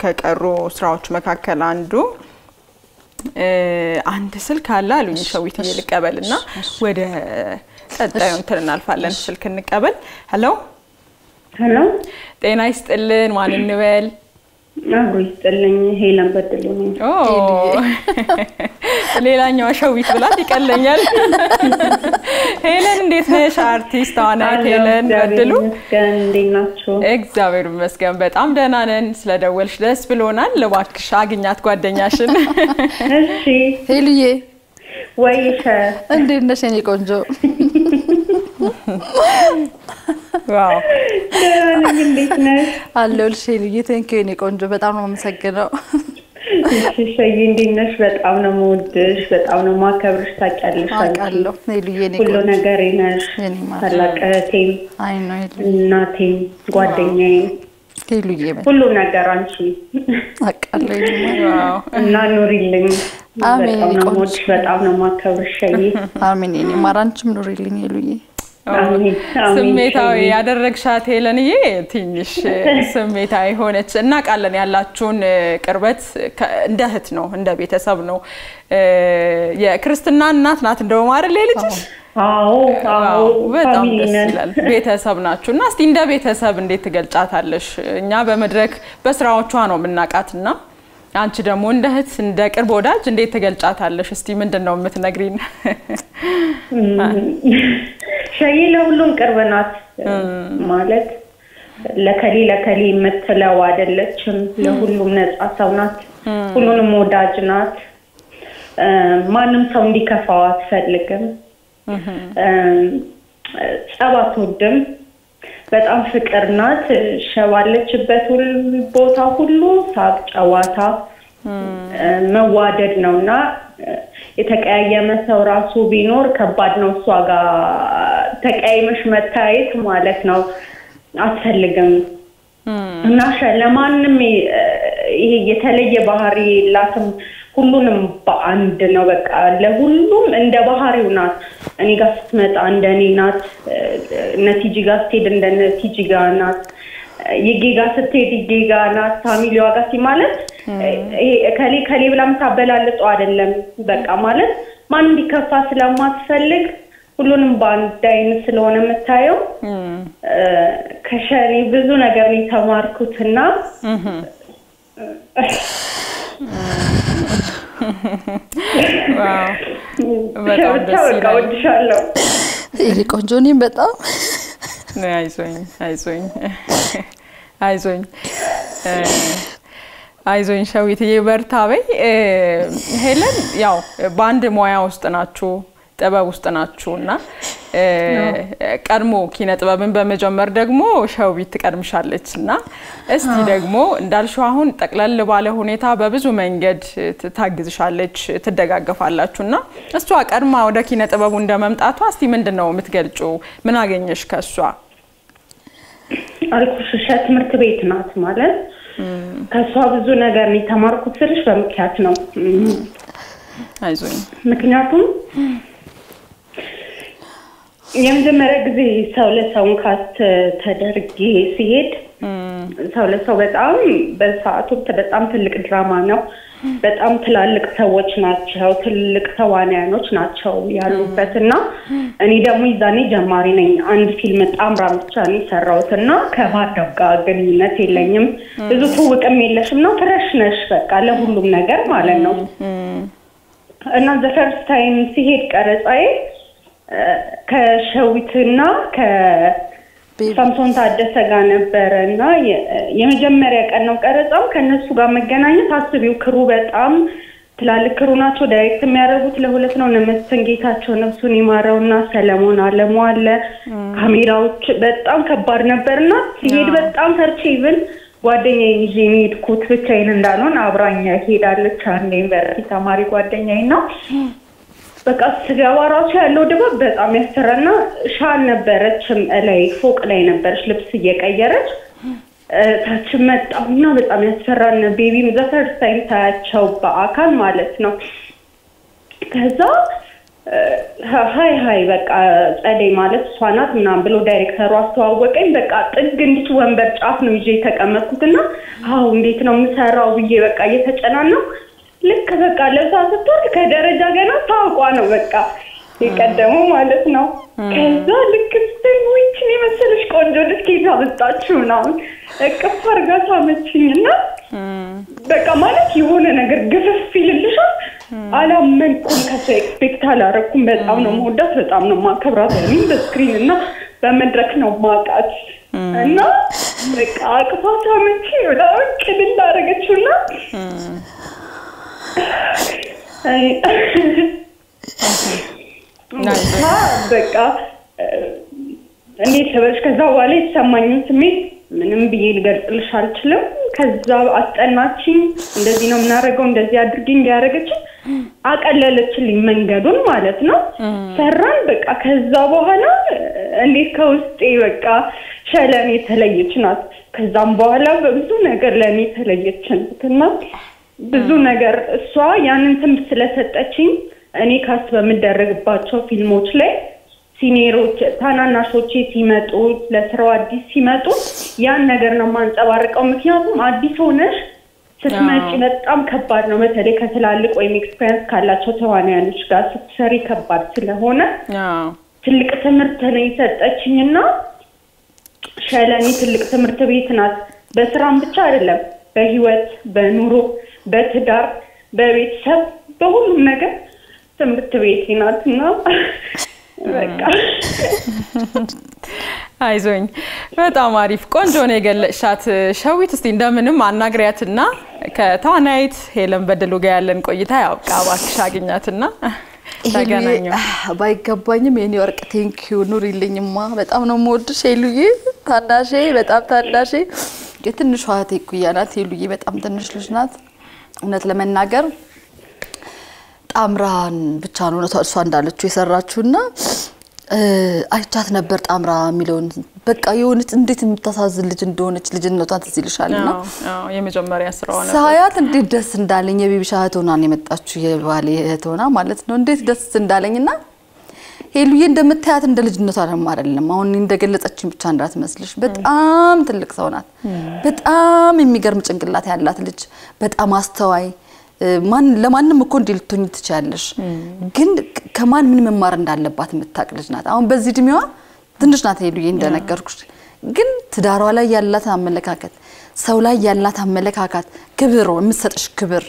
ከቀሩ ስራዎች መካከል አንዱ አንድ ስልክ አለ አሉኝ ሸዊት ይልቀበልና ወደ ቀጣዩን ተናልፋለን ስልክ እንቀበል ሄሎ ሄሎ ጤና ይስጥልን ማንን እንበል አዎ ይስጥልኝ ሄላን በደልኝ ኦ ሌላኛው ሸዊት ብላት ይቀለኛል ሄለን እንዴት ነሽ አርቲስት አናት ሄለን በደሉ እንዴት ናችሁ እግዚአብሔር ይመስገን በጣም ደህና ነን ስለደወልሽ ደስ ብሎናል ለባክሽ አግኛት ጓደኛሽን እሺ ሄልዬ ወይሽ እንዴት ነሽ እኔ ቆንጆ ዋው ደህና ነኝ እንዴት ነሽ አለሁልሽ ሄልዬ ቴንኪው እኔ ቆንጆ በጣም ነው የማመሰግነው እሺ እንዴት ነሽ በጣም ነው የምወድሽ በጣም ነው የማከብርሽ ታውቂያለሽ ታውቃለሁ ሄልዬ እኔ ቆንጆ ሁሉ ነገሬ ነሽ ታላቅቴም አይ ነው ሄልዬ እናቴም ጓደኛዬ ሄልዬ ሁሉ ነገር አንቺ ታውቃለሁ ዋው እና ኑሪልኝ አሜን እኔ ቆንጆ በጣም ነው የማከብርሽ አሜን እኔ ማራንችም ኑሪልኝ ሄልዬ ስሜታዊ ያደረግሻት ሄለንዬ ትንሽ ስሜታዊ ሆነች እና ቃለን ያላችሁን ቅርበት እንደ እህት ነው እንደ ቤተሰብ ነው የክርስትና እናት ናት እንደውም አይደል ልጅሽ አዎ አዎ በጣም ደስ ይላል ቤተሰብ ናችሁና እስቲ እንደ ቤተሰብ እንዴት ትገልጫታለሽ እኛ በመድረክ በስራዎቿ ነው የምናቃትና አንቺ ደግሞ እንደ እህት እንደ ቅርብ ወዳጅ እንዴት ትገልጫታለሽ እስቲ ምንድነው የምትነግሪኝ ሸይለውልን ቅርበናት ማለት ለከሊ ለከሊ መተለው አይደለችም ለሁሉም ነፃ ሰውናት ሁሉንም ወዳጅናት ማንም ሰው እንዲከፋው አትፈልግም ጸባቱድም በጣም ፍቅርናት ሸዋለችበት ሁሉ ቦታ ሁሉ ሳቅ ጨዋታ መዋደድ ነውና የተቀያየመ ሰው ራሱ ቢኖር ከባድ ነው እሷ ጋር ተቀያይመሽ መታየት ማለት ነው አትፈልግም እና ለማንም ይሄ የተለየ ባህሪ ላትም ሁሉንም በአንድ ነው በቃ ለሁሉም እንደ ባህሪው ናት እኔ ጋር ስትመጣ እንደኔ ናት ነቲጂ ጋር ስትሄድ እንደ ነቲጂ ጋር ናት ይጌ ጋር ስትሄድ ይጌ ጋር ናት ፋሚሊዋ ጋር ሲማለት ይሄ ከሌ ከሌ ብላም ታበላልጠው አይደለም በቃ ማለት ማን ቢከፋ ስለማትፈልግ ሁሉንም በአንድ አይን ስለሆነ መታየው ከሸሪ ብዙ ነገር ላይ ተማርኩትና Wow. በጣም ደስ ይላል። እዚህ ቆንጆኒ በጣም ነይ አይዞኝ አይዞኝ አይዞኝ አይዞኝ ሻዊትዬ በርታ በይ ሄለን ያው ባንድ ሞያ ውስጥ ናችሁ ጥበብ ውስጥ ናችሁና ቀድሞ ኪነ ጥበብን በመጀመር ደግሞ ሻውቢት ቀድምሻለችና እስቲ ደግሞ እንዳልሽው አሁን ጠቅለል ባለ ሁኔታ በብዙ መንገድ ታግዝሻለች ትደጋገፋላችሁና እሷ ቀድማ ወደ ኪነ ጥበቡ እንደመምጣቷ እስቲ ምንድነው የምትገልጩ ምን አገኘሽ ከሷ አልኩሽ ሸት ምርት ቤት ናት ማለት ከሷ ብዙ ነገር ነው ተማርኩት ስልሽ በመካት ነው አይዞኝ ምክንያቱም የምጀመረ ግዜ ሰው ለሰው ካት ተደርጌ ሲሄድ ሰው ለሰው በጣም በሰዓቱ በጣም ትልቅ ድራማ ነው በጣም ትላልቅ ሰዎች ናቸው ትልቅ ተዋናዮች ናቸው ያሉበትና እኔ ደግሞ ይዛኔ ጀማሪ ነኝ አንድ ፊልም ጣምራ ብቻ ነው ሰራውትና ከባህር ጋር ግንኙነት የለኝም ብዙ ትውቅም የለሽም ነው ፍሬሽ ነሽ በቃ ለሁሉም ነገር ማለት ነው እና the first time ሲሄድ ቀረጻዬ ከሸዊትና ከሳምሶን ታደሰ ጋር ነበርና የመጀመሪያ ቀን ነው ቀረጻው ከነሱ ጋር መገናኘት አስቢው ክሩ በጣም ትላልቅ ክሩ ናቸው ዳይሬክት የሚያደርጉት ለሁለት ነው ነመስን ጌታቸው ነፍሱን ይማረውና ሰለሞን አለሙ አለ ካሜራዎች በጣም ከባድ ነበርና ሲሄድ በጣም ፈርቼብን ጓደኛዬ ይዤኝ ሄድኩት ብቻዬን እንዳልሆን አብራኛ ሄዳለች አንዴ ዩኒቨርሲቲ ተማሪ ጓደኛዬ ነው በቃ ስጋባ ራሱ ያለው ድባብ በጣም ያስተራና ሻል ነበረችም ላይ ፎቅ ላይ ነበርሽ ልብስ እየቀየረች ታች መጣውና በጣም ያስተራና ቤቢም ዘፈር ሳይታቸው በአካል ማለት ነው ከዛ ሃይ ሃይ በቃ ጸደይ ማለት ሷናት ምናም ብሎ ዳይሬክተሩ አስተዋወቀኝ በቃ ጥግ እንዲት ወንበር ጫፍ ነው ይዤ ተቀመጥኩትና አው እንዴት ነው የምሰራው ብዬ በቃ እየተጨናነኩ ልክ በቃ ለዛ ስትወርድ ከደረጃ ገና ታውቋ ነው በቃ ይቀደመው ማለት ነው ከዛ ልክ ስትንዊች ነው መሰለሽ ቆንጆ ድስኪታ ብታችሁ ነው እቅፍ አርጋታ መችኝና በቃ ማለት የሆነ ነገር ግፍፍ ይልልሻል አላመንኩም ከሰ ኤክስፔክት አላረኩም በጣም ነው መውደድ በጣም ነው ማከብራት ያለኝ በስክሪን እና በመድረክ ነው ማቃት እና በቃ አቅፋታ መችኝ ነው ቅድላ አረጋችሁና አይ ናይስ በቃ እንዴት ተበልሽ ከዛ በኋላ ተሰማኝም ስሜት ምንም ብዬ ልገልጽልሽ አልችልም ከዛ አስጠናችኝ እንደዚህ ነው እናረጋው እንደዚህ አድርጊኝ ያረጋች አቀለለችልኝ መንገዱን ማለት ነው ሰራን በቃ ከዛ በኋላ እንዴት ከውስጤ በቃ ሸለኔ ተለየች ናት ከዛም በኋላ በብዙ ነገር ለኔ ተለየች እንትና ብዙ ነገር እሷ ያንን ትምህርት ስለሰጠችኝ እኔ ካስ በመደረግባቸው ፊልሞች ላይ ሲኔሮች ታናናሾች ሲመጡ ለስራው አዲስ ሲመጡ ያን ነገር ነው ማንጸባርቀው ምክንያቱም አዲስ ሆነሽ ስትመጪ በጣም ከባድ ነው በተለይ ከተላልቅ ወይም ኤክስፒሪየንስ ካላቸው ተዋናዮች ጋር ስትሰሪ ከባድ ስለሆነ ትልቅ ትምህርት ነው የሰጠችኝና ሸለኒ ትልቅ ትምህርት ቤት ናት በስራም ብቻ አይደለም በህይወት በኑሮ በትዳር በቤተሰብ በሁሉም ነገር ትምህርት ቤት ናትና በቃ አይዞኝ በጣም አሪፍ ቆንጆ ነው የገለጽሻት ሻዊት እስቲ እንደምንም አናግሪያትና ከተዋናይት ሄለን በደሉ ጋር ያለን ቆይታ ያውቃ ባክሽ አግኛትና ታገናኙ ባይገባኝም የኔ ወርቅ ቴንክ ዩ ኑሪልኝማ በጣም ነው የምወድሽ ሄሉዬ ታናሼ በጣም ታናሼ የትንሽ ዋቴ ኩያናት ሄሉዬ በጣም ትንሽ ልጅ ናት እውነት ለመናገር ጣምራን ብቻ ነው እሷ እንዳለችው የሰራችሁና አይቻት ነበር ጣምራ ሚሊዮን በቃ የሆነች እንዴት የምታሳዝን ልጅ እንደሆነች ልጅነቷን ትዝልሻልና አዎ የመጀመሪያ ስራዋ ነው ሳያት እንዴት ደስ እንዳለኝ የቢቢሻ ሆናን የመጣችሁ የባሌ ሆና ማለት ነው እንዴት ደስ እንዳለኝና ሄሉዬ እንደምታያት እንደ ልጅነቷ አለም አይደለም አሁን እንደገለጸችን ብቻ እንዳት መስልሽ በጣም ትልቅ ሰው ናት በጣም የሚገርም ጭንቅላት ያላት ልጅ በጣም አስተዋይ ማን ለማንም እኮ እንድልቱኝ ትቻለሽ ግን ከማን ምን መማር እንዳለባት መታቀለሽ ናት አሁን በዚህ እድሜዋ ትንሽ ናት ሄሉዬ እንደነገርኩሽ ግን ትዳሯ ላይ ያላት አመለካከት ሰው ላይ ያላት አመለካከት ክብር የምትሰጥሽ ክብር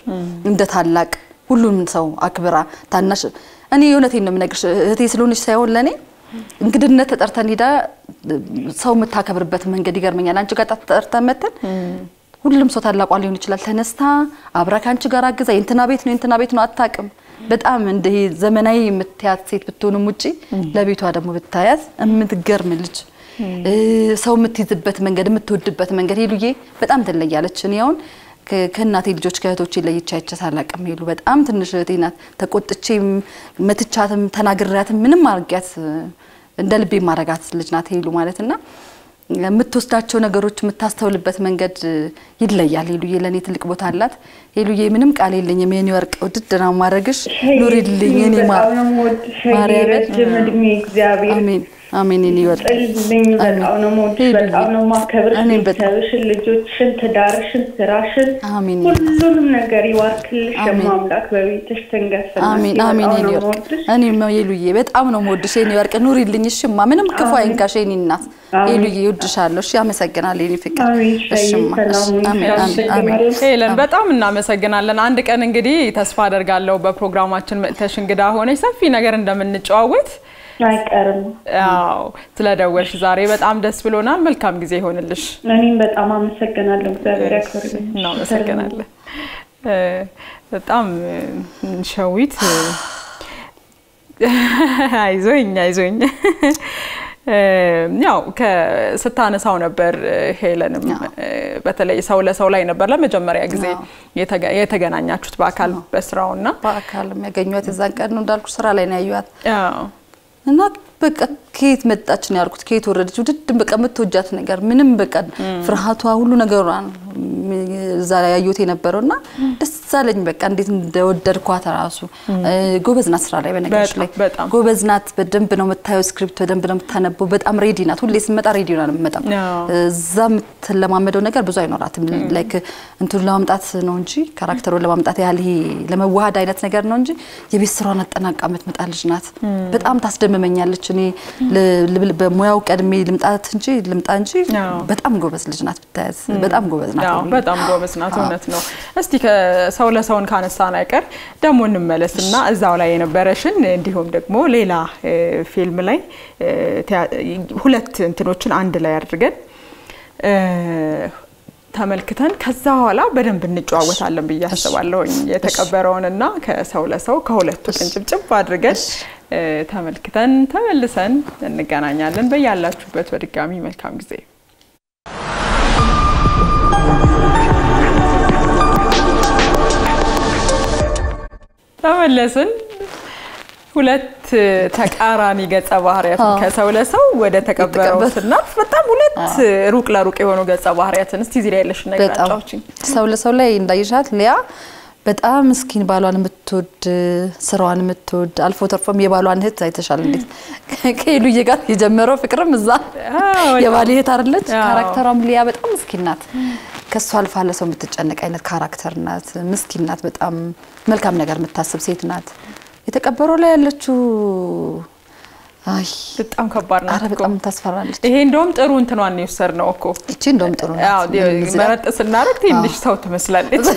እንደ ታላቅ ሁሉም ሰው አክብራ ታናሽ እኔ የውነቴን ነው ምነግርሽ እህቴ ስለሆነሽ ሳይሆን ለኔ እንግድነት ተጠርተን ሄዳ ሰው መታከብርበት መንገድ ይገርመኛል አንቺ ጋር ተጠርተን መተን ሁሉም ሰው ታላቋ ሊሆን ይችላል ተነስታ አብራካንቺ ጋር አግዛ እንትና ቤት ነው እንትና ቤት ነው አጣቀም በጣም እንደ ዘመናዊ የምትያት ሴት ብትሆንም ውጪ ለቤቷ ደግሞ ብታያዝ እምትገርም ልጅ ሰው የምትይዝበት መንገድ የምትወድበት መንገድ ሄሉዬ በጣም ተለያለች እኔ አሁን ከእናቴ ልጆች ከእህቶቼ ለይቻ ይቻላልቀም ሄሉ በጣም ትንሽ እህቴናት ተቆጥቼም መትቻትም ተናግራትም ምንም አርጋት እንደልቤ ማረጋት ልጅናት ሄሉ ማለትና የምትወስዳቸው ነገሮች የምታስተውልበት መንገድ ይለያል ሄሉዬ ለኔ ትልቅ ቦታ አላት ሄሉዬ ምንም ቃል የለኝም የኔ ወርቅ ውድድና ማረግሽ ኑሪልኝ እኔ ማር ማርያምን እድሜ እግዚአብሔር አሜን አሜን እኔ ወርቅ ልኝ በጣም ነው ሞት በጣም ነው ማከብር እኔ በተብሽን ልጆችን ተዳርሽን ስራሽን ሁሉንም ነገር ይዋርክልሽ አምላክ በቤትሽ ተንገሰና አሜን አሜን እኔ ወርቅ እኔ ነው ሄሉዬ በጣም ነው ሞትሽ እኔ ወርቅ ኑሪልኝ እሺማ ምንም ክፉ አይንካሽ እኔ እናት ሄሉዬ ይወድሻለሁ እሺ አመሰግናለሁ እኔ ፍቅር እሺማ አሜን አሜን ሄለን በጣም እና አመሰግናለን አንድ ቀን እንግዲህ ተስፋ አደርጋለሁ በፕሮግራማችን መጥተሽ እንግዳ ሆነሽ ሰፊ ነገር እንደምንጫወት አይቀርም አዎ ስለደወልሽ ዛሬ በጣም ደስ ብሎናል መልካም ጊዜ ይሆንልሽ እኔም በጣም አመሰግናለሁ እግዚአብሔር ያክብርልኝ ነው አመሰግናለሁ በጣም ሸዊት አይዞኝ አይዞኝ ያው ከስታነሳው ነበር ሄለንም በተለይ ሰው ለሰው ላይ ነበር ለመጀመሪያ ጊዜ የተገናኛችሁት በአካል በስራውና በአካል የሚያገኙት እዛን ቀን እንዳልኩ ስራ ላይ ነው ያዩት አዎ እና በቃ ኬት መጣች ነው ያልኩት ኬት ወረደች ውድድ በቃ መተወጃት ነገር ምንም በቃ ፍርሃቷ ሁሉ ነገሯን እዛ ያዩት የነበረውና ደስ አለኝ በቃ እንዴት እንደወደድኳት ራሱ ጎበዝናት ስራ ላይ በነገርሽ ላይ ጎበዝናት በደንብ ነው መታየው ስክሪፕት በደንብ ነው ተነቦ በጣም ሬዲ ናት ሁሌ ስመጣ ሬዲ ናት መጣ እዛም ተለማመደው ነገር ብዙ አይኖራትም ላይክ እንትን ለማምጣት ነው እንጂ ካራክተሩን ለማምጣት ያህል ይሄ ለመዋሃድ አይነት ነገር ነው እንጂ የቤት ስራውን አጠናቃ መጣልሽ ናት በጣም ታስደምመኛለች እኔ በሙያው ቀድሜ ልምጣት እንጂ ልምጣ እንጂ በጣም ጎበዝ ልጅ ናት ብታያዝ በጣም ጎበዝ ናት በጣም ጎበዝ ናት እውነት ነው እስቲ ከሰው ለሰውን ካነሳን አይቀር ደሞ እንመለስና እዛው ላይ የነበረሽን እንዲሁም ደግሞ ሌላ ፊልም ላይ ሁለት እንትኖችን አንድ ላይ አድርገን ተመልክተን ከዛ በኋላ በደንብ እንጫወታለን በያስባለሁኝ የተቀበረውንና ከሰው ለሰው ከሁለቱ ቅንጭብጭብ አድርገን ተመልክተን ተመልሰን እንገናኛለን በያላችሁበት በድጋሚ መልካም ጊዜ ተመለስን ሁለት ተቃራኒ ገጸ ባህሪያት ከሰው ለሰው ወደ ተቀበረውና በጣም ሁለት ሩቅ ለሩቅ የሆኑ ገጸ ባህሪያትን እስቲ ዚራ ያለሽ ነገር አጫውቺኝ ሰው ለሰው ላይ እንዳይሻት ሊያ በጣም ስኪን ባሏን የምትወድ ስራዋን የምትወድ አልፎ ተርፎም የባሏን እህት አይተሻል እንዴት ከሄሉዬ ጋር የጀመረው ፍቅርም እዛ የባሌ እህት አይደለች ካራክተሯም ሊያ በጣም ስኪን ናት ከሷ አልፋ ለሰው የምትጨነቅ አይነት ካራክተር ናት ስኪን ናት በጣም መልካም ነገር የምታስብ ሴት ናት የተቀበረው ላይ ያለችው አይ በጣም ከባድ ናት አረ በጣም ተስፈራለች ይሄ እንደውም ጥሩ እንትኗን ነው ይሰር ነው እኮ እቺ እንደውም ጥሩ ናት አዎ መረጥስ እናረክ ትንሽ ሰው ትመስላለች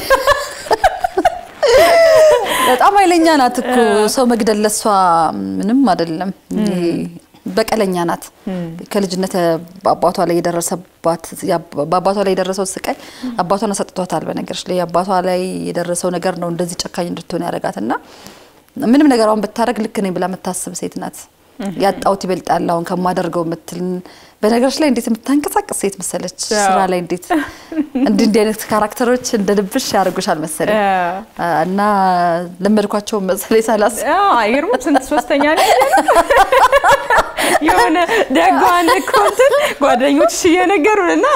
በጣም አይለኛ ናት እኮ ሰው መግደል ለሷ ምንም አይደለም በቀለኛ ናት ከልጅነት አባቷ ላይ የደረሰባት አባቷ ላይ የደረሰው ስቃይ አባቷን አሰጥቷታል በነገርሽ ላይ አባቷ ላይ የደረሰው ነገር ነው እንደዚህ ጨካኝ እንድትሆን ያረጋትና ምንም ነገራውን በታረግ ልክ ነኝ ብላ መታሰብ ሴት ናት ያጣውት ይበልጣል አሁን ከማደርገው ምትል بنقرش لين ديت متهن كساق سيت مسألة شرّا لين ديت عندي ديالك كاركترات عندنا بالشعر قش هالمسألة أنا لما ركعت شو مسألة سلاس آه يرمون سنتوستين يعني يونا ده قاعد كونتر قاعد يوتشي أنا قررنا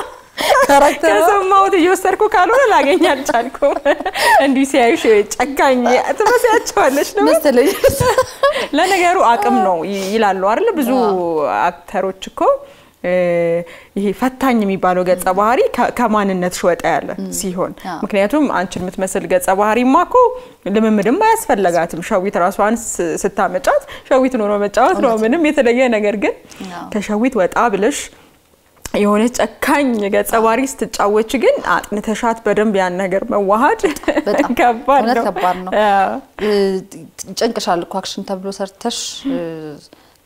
كذا ما ودي يوسركو كانوا لا لقين يرجعكم عندي سيايش أكاني أتمنى أتشوالش نو مسألة لا نقرأ أكم نو يلالوار لبزو أكتروتشكو ይሄ ፈታኝ የሚባለው ገጸ ባህሪ ከማንነት ሽወጣ ያለ ሲሆን ምክንያቱም አንቺን የምትመስል ገጸ ባህሪማ እኮ ለምምድም አያስፈልጋትም ሻዊት ራስዋን ስታመጫት ሻዊት ኖሮ መጫወት ነው ምንም የተለየ ነገር ግን ከሻዊት ወጣ ብለሽ የሆነ ጨካኝ ገጸ ባህሪ ስትጫወች ግን አጥንተሻት በደም ያን ነገር መዋሃድ ከባድ ነው ከባድ ነው ጨንቀሻል እኮ አክሽን ተብሎ ሰርተሽ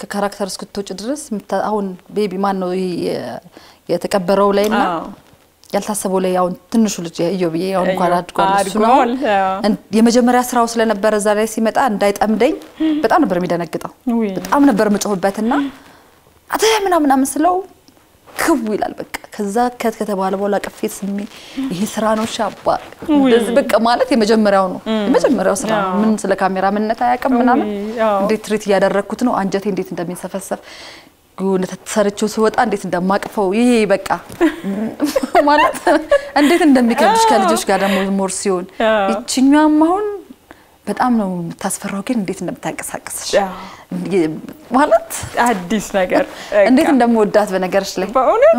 ككاركتر سكوتوش درس متاعون بيبي مانو يتكبروا لينا يلتحسبوا لي ياون تنشوا لجي يوبي ياون قارد قارد سنون يوم جمرة سرا وصلنا برزالي سمت أنا دايت أمدين بس أنا برميدا نقطة بس أنا برمج حبتنا أتايا منا منا مسلو كوي لالبك كذا كت كتبوا على بولا كفيت سمي يسران وشابا بس بك مالت يوم جمرة ونو يوم جمرة وصلنا من سلا كاميرا من نتايا كم من عمل ديت ريت يا دركوتنو أنجتين ديت إنت من سفسف قلنا تتصارت شو سويت أنديت إنت ما كفوا يي بك مالت أنديت إنت مكمش كالجوش قاعدة مورسيون يتشيني ما هون بدأنا متسفرقين ديت إنت متنقص هكسش مالت عديس نجار أنديت إنت مودات بنجارش لي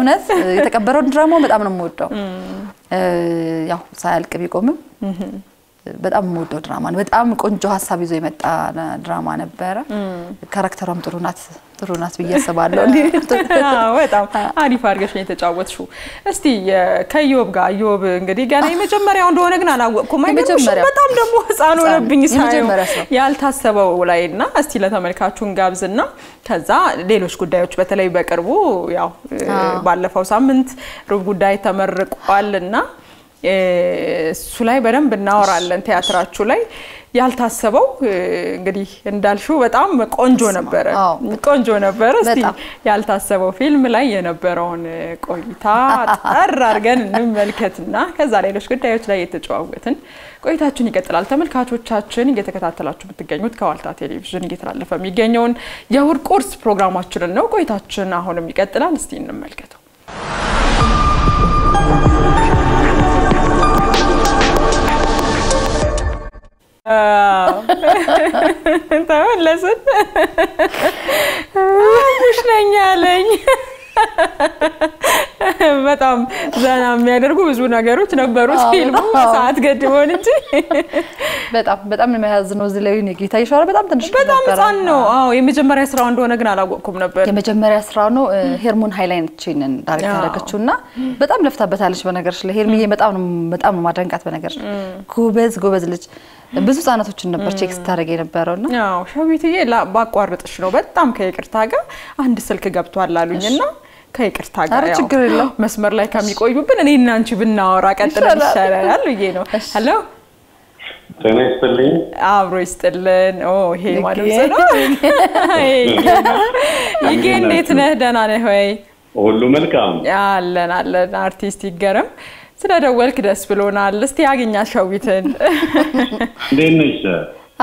وناس يتكبروا دراما بدأنا مودة يا سائل كبير قومي بدأ مودة دراما بدأ مكون جوها سبي زي مت أنا دراما نببرة كاركترهم ترونات ترونات بيجي سبالوني آه بدأ أنا فارغش فين تجاوبت شو أستي كيوب جا يوب عندي كأنه يمكن مرة عن دونك نانا كمان بدأ مو حسانو نبني سايو يا التحسب ولاينا أستي لا تملك أشون جابزنا كذا ليلوش كودايوش بتلاقي بكربو يا بالفوسامنت روب كوداي تمرك قالنا سلاي برم بالنار على التياترات شولاي يالتحسبوا قدي ندال شو بتعم كونجونا برا كونجونا برا استي يالتحسبوا فيلم لا ينبرون كويتات الرجال نملكتنا كذا ليش كده يطلع يتجاوبتن كويتات شو نيجت على التمل كاتو تات شو نيجت كاتو تلات شو بتجنود كوالتا تلفزيون نيجت على الفامي جنون يهور كورس برنامج شو لنا كويتات شو نهون نيجت على استي نملكتو تمام لازم مش نيالين بتعم زنا ميادركو بزونا جروت نكبروت فيلم ساعات قدمون انت بتعم بتعم ما هزنو زلاويني كيتا يشاره بتعم تنش بتعم صنو اه يمجمر يسراو اندونه غنا لاقوكم نبر يمجمر يسراو نو هيرمون هايلاند تشينن دايركت አደረገችውና በጣም ለፍታበታለች በነገርሽ ለሄርሚዬ በጣም በጣም ነው ማደንቃት በነገርሽ ጎበዝ ጎበዝ ልጅ ብዙ ጻናቶችን ነበር ቼክ ስታረገ የነበረውና አዎ ሻዊትዬ ባቋርጥሽ ነው በጣም ከይቅርታ ጋር አንድ ስልክ ገብቷል አሉኝና ከይቅርታ ጋር አረ ችግር የለው መስመር ላይ ከሚቆዩብን እኔ እና አንቺ ብናወራ ቀጥለን ይሻላል ልዬ ነው ሄሎ ተነስተልኝ አብሮ ይስጥልን ኦ ይሄ ማለት ነው ይሄ እንዴት ነህ ደህና ነህ ወይ ሁሉ መልካም አለን አለን አርቲስት ይገረም ስለደወልክ ደስ ብሎናል እስቲ ያገኛ ሻዊትን እንዴት ነሽ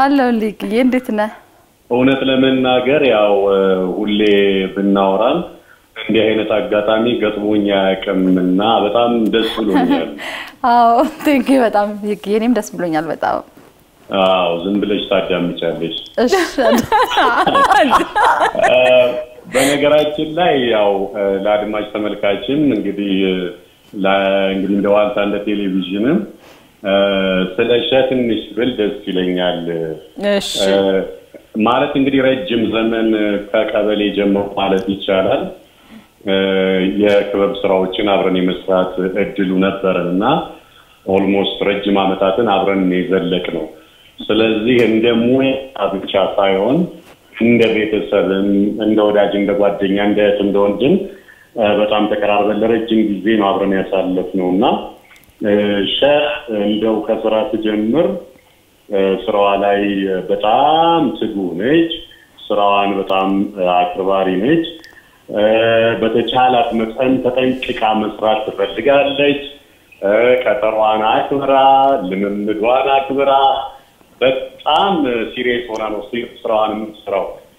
አለው ልክ እንዴት ነህ እውነት ለመናገር ያው ሁሌ ብናወራን እንዴ አይነት አጋጣሚ ገጥሞኛ ያቀምና በጣም ደስ ብሎኛል አዎ ቴንክ ዩ በጣም ልክ እኔም ደስ ብሎኛል በጣም አዎ ዝም ብለሽ ታዳምጫለሽ እሺ በነገራችን ላይ ያው ለአድማጭ ተመልካችን እንግዲህ ለእንግሊዝ ደዋንታ እንደ ቴሌቪዥንም ስለሸትንሽ ብል ደስ ይለኛል እሺ ማለት እንግዲህ ረጅም ዘመን ከቀበሌ ጀምሮ ማለት ይቻላል የክበብ ስራዎችን አብረን የመስራት እድሉ ነበርና ኦልሞስት ረጅም አመታትን አብረን እየዘለቅ ነው ስለዚህ እንደሙይ አብቻ ሳይሆን እንደ ቤተሰብም እንደ ወዳጅ እንደ ጓደኛ እንደ እንደ ወንድም በጣም ተቀራርበን ለረጅም ጊዜ ነው አብረን ያሳለፍነውና ሸህ እንደው ከስራ ተጀምር ስራዋ ላይ በጣም ትጉ ነች ስራዋን በጣም አክባሪ ነች በተቻላት መጠን ተጠንቅቃ መስራት ትፈልጋለች ከተሯና አክብራ ለምንድዋና አክብራ በጣም ሲሪየስ ሆና ነው ስራዋን የምትሰራው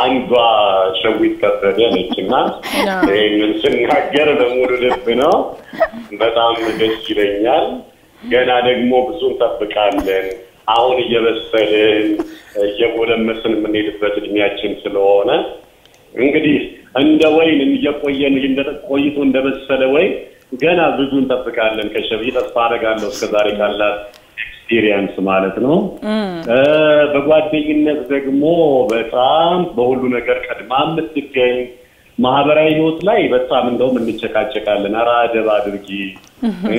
አንዷ ሸዊት ከበደ ነችና እኔን ስናገር ለሙሉ ልብ ነው በጣም ደስ ይለኛል ገና ደግሞ ብዙ ተጠብቃለን አሁን እየበሰልን እየጎለመስን የምንሄድበት እድሜያችን ስለሆነ እንግዲህ እንደወይን እየቆየን እንደቆይቶ እንደበሰለ ወይ ገና ብዙ ተጠብቃለን ከሸዊት ተፋረጋለሁ እስከዛሬ ካላት experience ማለት ነው በጓደኝነት ደግሞ በጣም በሁሉ ነገር ቀድማ የምትገኝ ማህበራዊ ህይወት ላይ በጣም እንደው ምን ይጨቃጨቃልና አራደባ አድርጊ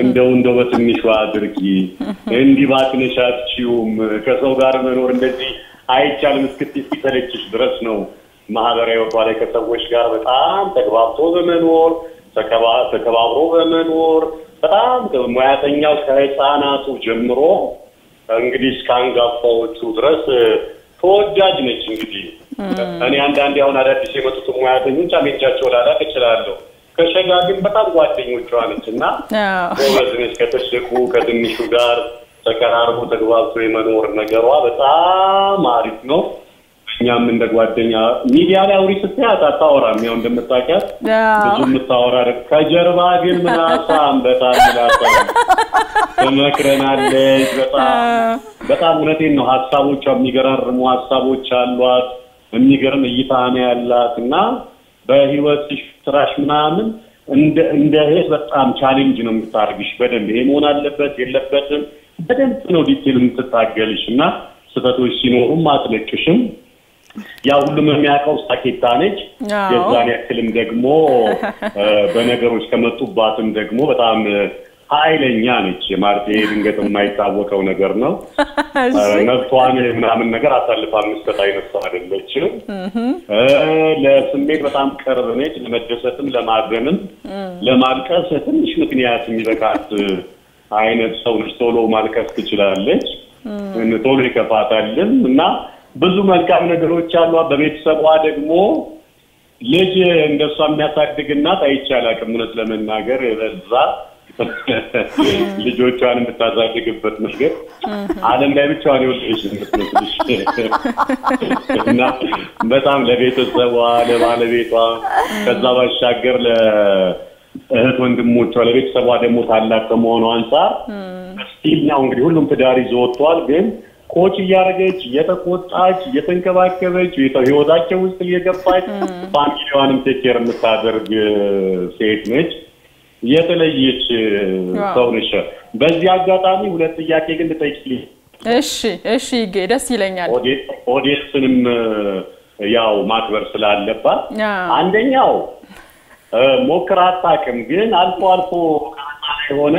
እንደው እንደው በትንሹ አድርጊ እንዲባት ነሻችሁም ከሰው ጋር መኖር እንደዚህ አይቻልም እስክትይ ሲፈለጭሽ ድረስ ነው ማህበራዊ ህይወት ላይ ከሰዎች ጋር በጣም ተግባብቶ በመኖር ተከባ ተከባብሮ በመኖር በጣም ሙያተኛው ከህፃናቱ ጀምሮ እንግዲህ እስካንጋፋዎቹ ድረስ ተወዳጅ ነች እንግዲህ እኔ አንዳንዴ አሁን አዳዲስ የመጡት ሙያተኞች አመቻቸው ላላክ ይችላሉ ከሸጋ ግን በጣም ጓደኞቿ ነችና ወይስ ከተሽኩ ከድንሹ ጋር ተቀራርቦ ተግባብቶ የመኖር ነገሯ በጣም አሪፍ ነው እኛም እንደ ጓደኛ ሚዲያ ላይ አውሪ ስትያት አታወራም ያው እንደምታውቂያት ብዙም ታወራ ከጀርባ ግን ምናሳም በጣም ምናሳም ተመክረናለች በጣም በጣም እውነቴን ነው ሐሳቦቿ የሚገራርሙ ሐሳቦች አሏት የሚገርም እይታ ነው ያላትና በህይወትሽ ትራሽ ምናምን እንደ እንደ ህይወት በጣም ቻሌንጅ ነው የምታርግሽ በደንብ ይሄ መሆን አለበት የለበትም በደንብ ነው ዲቴል የምትታገልሽና ስህተቶች ሲኖሩም አትለቅሽም ያው ሁሉም የሚያቀው ሳቂታ ነች የዛን ያክልም ደግሞ በነገሮች ከመጡባትም ደግሞ በጣም ኃይለኛ ነች ማለት ድንገት የማይታወቀው ነገር ነው ነፍቷን ምናምን ነገር አሳልፋ መስጠት አይነሳ አይደለችም ለስሜት በጣም ቅርብ ነች ለመደሰትም ለማዘንም ለማልቀስ ትንሽ ምክንያት የሚበቃት አይነት ሰው ነች ቶሎ ማልቀስ ትችላለች ቶሎ ይከፋታልም እና ብዙ መልካም ነገሮች አሏ በቤተሰቧ ደግሞ ልጅ እንደሷ የሚያሳድግና ታይቻላከም እውነት ለመናገር በዛ ልጆቿን እንድታሳድግበት መስገድ ዓለም ላይ ብቻ ነው እና በጣም ለቤተሰቧ ለባለቤቷ ከዛ ባሻገር ለእህት ወንድሞቿ ለቤተሰቧ ደግሞ ታላቅ ከመሆኑ አንፃር ስቲል ነው እንግዲህ ሁሉም ትዳር ይዞ ወጥቷል ግን ኮች ያረጋች የተቆጣች የተንከባከበች የህይወታቸው ውስጥ የገባች ፋሚሊዋንም ተጨር መታደርግ ሴት ነች የተለየች ሰው ነች በዚህ አጋጣሚ ሁለት ጥያቄ ግን ልጠይቅልኝ እሺ እሺ ደስ ይለኛል ኦዲየንስንም ያው ማክበር ስላለባት አንደኛው ሞክራታከም ግን አልፎ አልፎ ካና ሆነ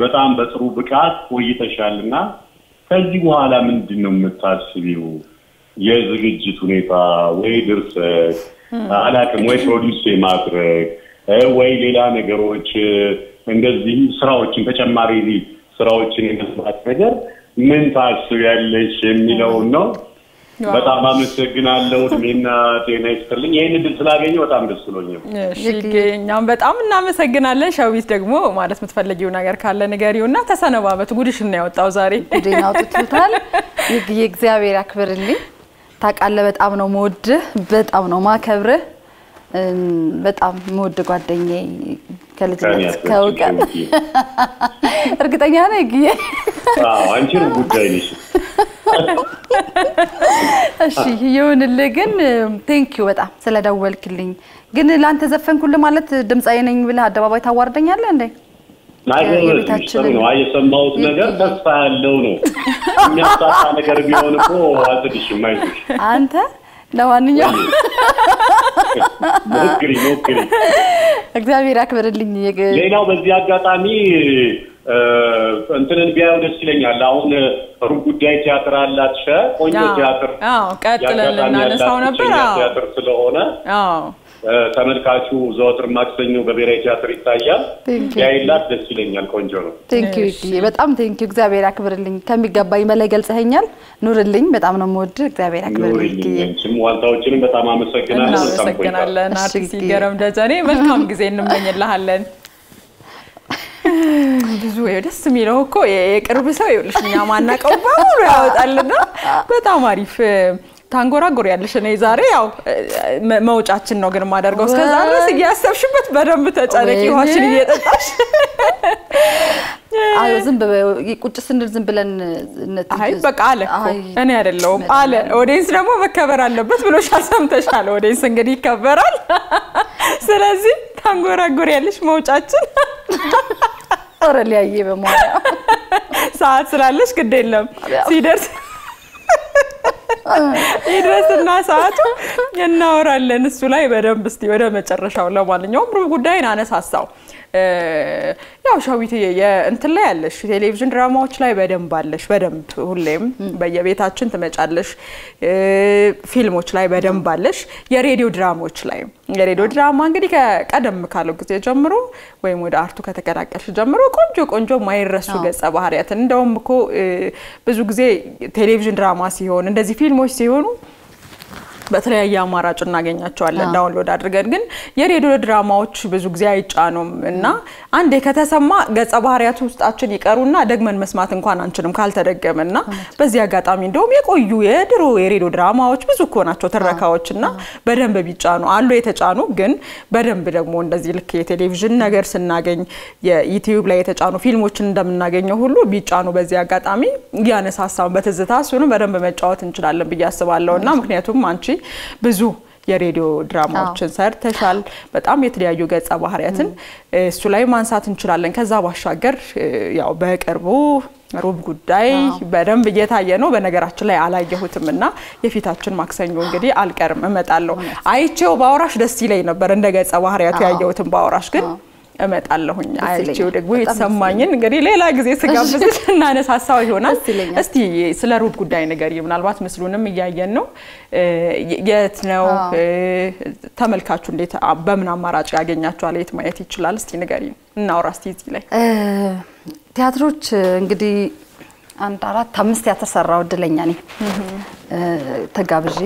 በጣም በጥሩ ብቃት ቆይተሻልና ከዚህ በኋላ ምንድነው የምታስቢው የዝግጅት ሁኔታ ወይ ድርሰት አላከም ወይ ፕሮዲዩስ ማድረግ ወይ ሌላ ነገሮች እንደዚህ ስራዎችን ተጨማሪ ስራዎችን እንደማት ነገር ምን ታስቢያለሽ የሚለው ነው በጣም አመሰግናለሁ ለኔና ጤና ይስጥልኝ ይሄን ድል ስላገኘው በጣም ደስ ብሎኛል እሺኛም በጣም እናመሰግናለን ሸዊት ደግሞ ማለት ምትፈልጊው ነገር ካለ ንገሪውና ተሰነባበት ጉድሽ እና ያወጣው ዛሬ ጉድና አውጥቷል የእግዚአብሔር አክብርልኝ ታቃለ በጣም ነው መወድህ በጣም ነው ማከብርህ በጣም ሞድ ጓደኛዬ ከልጅነት ከወቀን እርግጠኛ ነኝ አዎ አንቺን ጉዳይ ነሽ እሺ ይሁንልህ ግን ቴንክ ዩ በጣም ስለደወልክልኝ ግን ላንተ ዘፈንኩልህ ማለት ድምጻዬ ነኝ ብለህ አደባባይ ታዋርደኛለህ እንዴ Like you I just am out there. That's why I don't know. I'm not going to be on the floor. I said, "She might." Anta? No one knew. No kidding, no kidding. Exactly, I covered in the game. They know that the Agatami until the Biao de Silena down the Rukude theater at Lacha, on the theater. Oh, Catalan and the Sauna theater Salona. Oh. ተመልካቹ ዘወትር ማክሰኞ በበሬቻ ትሪታያ ያይላት ደስ ይለኛል ቆንጆ ነው ቴንክ ዩ በጣም ቴንክ ዩ እግዚአብሔር ያክብርልኝ ከሚገባኝ መላይ ገልጸኛል ኑርልኝ በጣም ነው የምወድ እግዚአብሔር ያክብርልኝ እንቺም ዋልታዎችንም በጣም አመሰግናለሁ አመሰግናለሁ አርቲስት ገረም ደጀኔ መልካም ጊዜ እንመኝልሃለን ብዙ ደስ የሚለው እኮ የቅርብ ሰው ይልሽኛ ማናቀው ባውሩ ያወጣልና በጣም አሪፍ Tangora Gorialishan is a real Mochach and Nogan Mother goes. Yes, I should put better with it. I was in the you could just send it simple and high back ale and had a low ale or is Ramo a cover under but we shall some to shallow days and get a cover. Selazi Tangora Gorialish Mochach or a little more. Sats Ralish could deal cedars. ይደረስና ሰዓቱ እናወራለን እሱ ላይ በደም እስቲ ወደ መጨረሻው ለማንኛው ብሩ ጉዳይ እናነሳሳው ያው ሻዊት የእንትን ላይ ያለሽ ቴሌቪዥን ድራማዎች ላይ በደም ባለሽ በደም ሁሌም በየቤታችን ትመጫለሽ ፊልሞች ላይ በደም ባለሽ የሬዲዮ ድራማዎች ላይ የሬዲዮ ድራማ እንግዲህ ከቀደም ካለው ጊዜ ጀምሮ ወይም ወደ አርቱ ከተቀላቀልሽ ጀምሮ ቆንጆ ቆንጆ ማይረሱ ገጸ ባህሪያት እንደውም እኮ ብዙ ጊዜ ቴሌቪዥን ድራማ ሲሆን እንደዚህ ፊልሞች ሲሆኑ በተለያየ አማራጭ እናገኛቸዋለን ዳውንሎድ አድርገን ግን የሬዲዮ ድራማዎች ብዙ ጊዜ አይጫኑም እና አንዴ ከተሰማ ገጸ ባህሪያት ውስጣችን ይቀሩና ደግመን መስማት እንኳን አንችልም ካልተደገመና በዚህ አጋጣሚ እንደውም የቆዩ የድሮ የሬዲዮ ድራማዎች ብዙ ኮናቸው ተረካዎችና በደንብ ቢጫኑ አሉ የተጫኑ ግን በደንብ ደግሞ እንደዚህ ልክ የቴሌቪዥን ነገር ስናገኝ የዩቲዩብ ላይ የተጫኑ ፊልሞችን እንደምናገኘው ሁሉ ቢጫኑ በዚህ አጋጣሚ ያነሳሳው በትዝታ ሱንም በደንብ መጫወት እንችላለን በያስባለውና ምክንያቱም አንቺ ብዙ የሬዲዮ ድራማዎችን ሰርተሻል በጣም የተለያዩ ገጸ ባህሪያትን እሱ ላይ ማንሳት እንችላለን ከዛ ባሻገር ያው በቅርቡ ሩብ ጉዳይ በደንብ እየታየ ነው በነገራችን ላይ አላየሁትምና የፊታችን ማክሰኞ እንግዲህ አልቀርም እመጣለሁ አይቼው ባውራሽ ደስ ይለኝ ነበር እንደ ገጸ ባህሪያት ያየሁትም ባውራሽ ግን እመጣለሁኝ አይቼው ደግሞ የተሰማኝን እንግዲህ ሌላ ጊዜ ስጋብዝሽ እናነሳሳው ይሆናል እስቲ ስለ ሩብ ጉዳይ ነገር ይምናልባት መስሉንም እያየን ነው የት ነው ተመልካቹ እንዴት በእምና አማራጭ ያገኛቸዋል የት ማየት ይችላል እስቲ ንገሪን እናውራ እስቲ እዚህ ላይ ቲያትሮች እንግዲህ አንድ አራት አምስት ያተሰራው ድለኛ ነኝ ተጋብጂ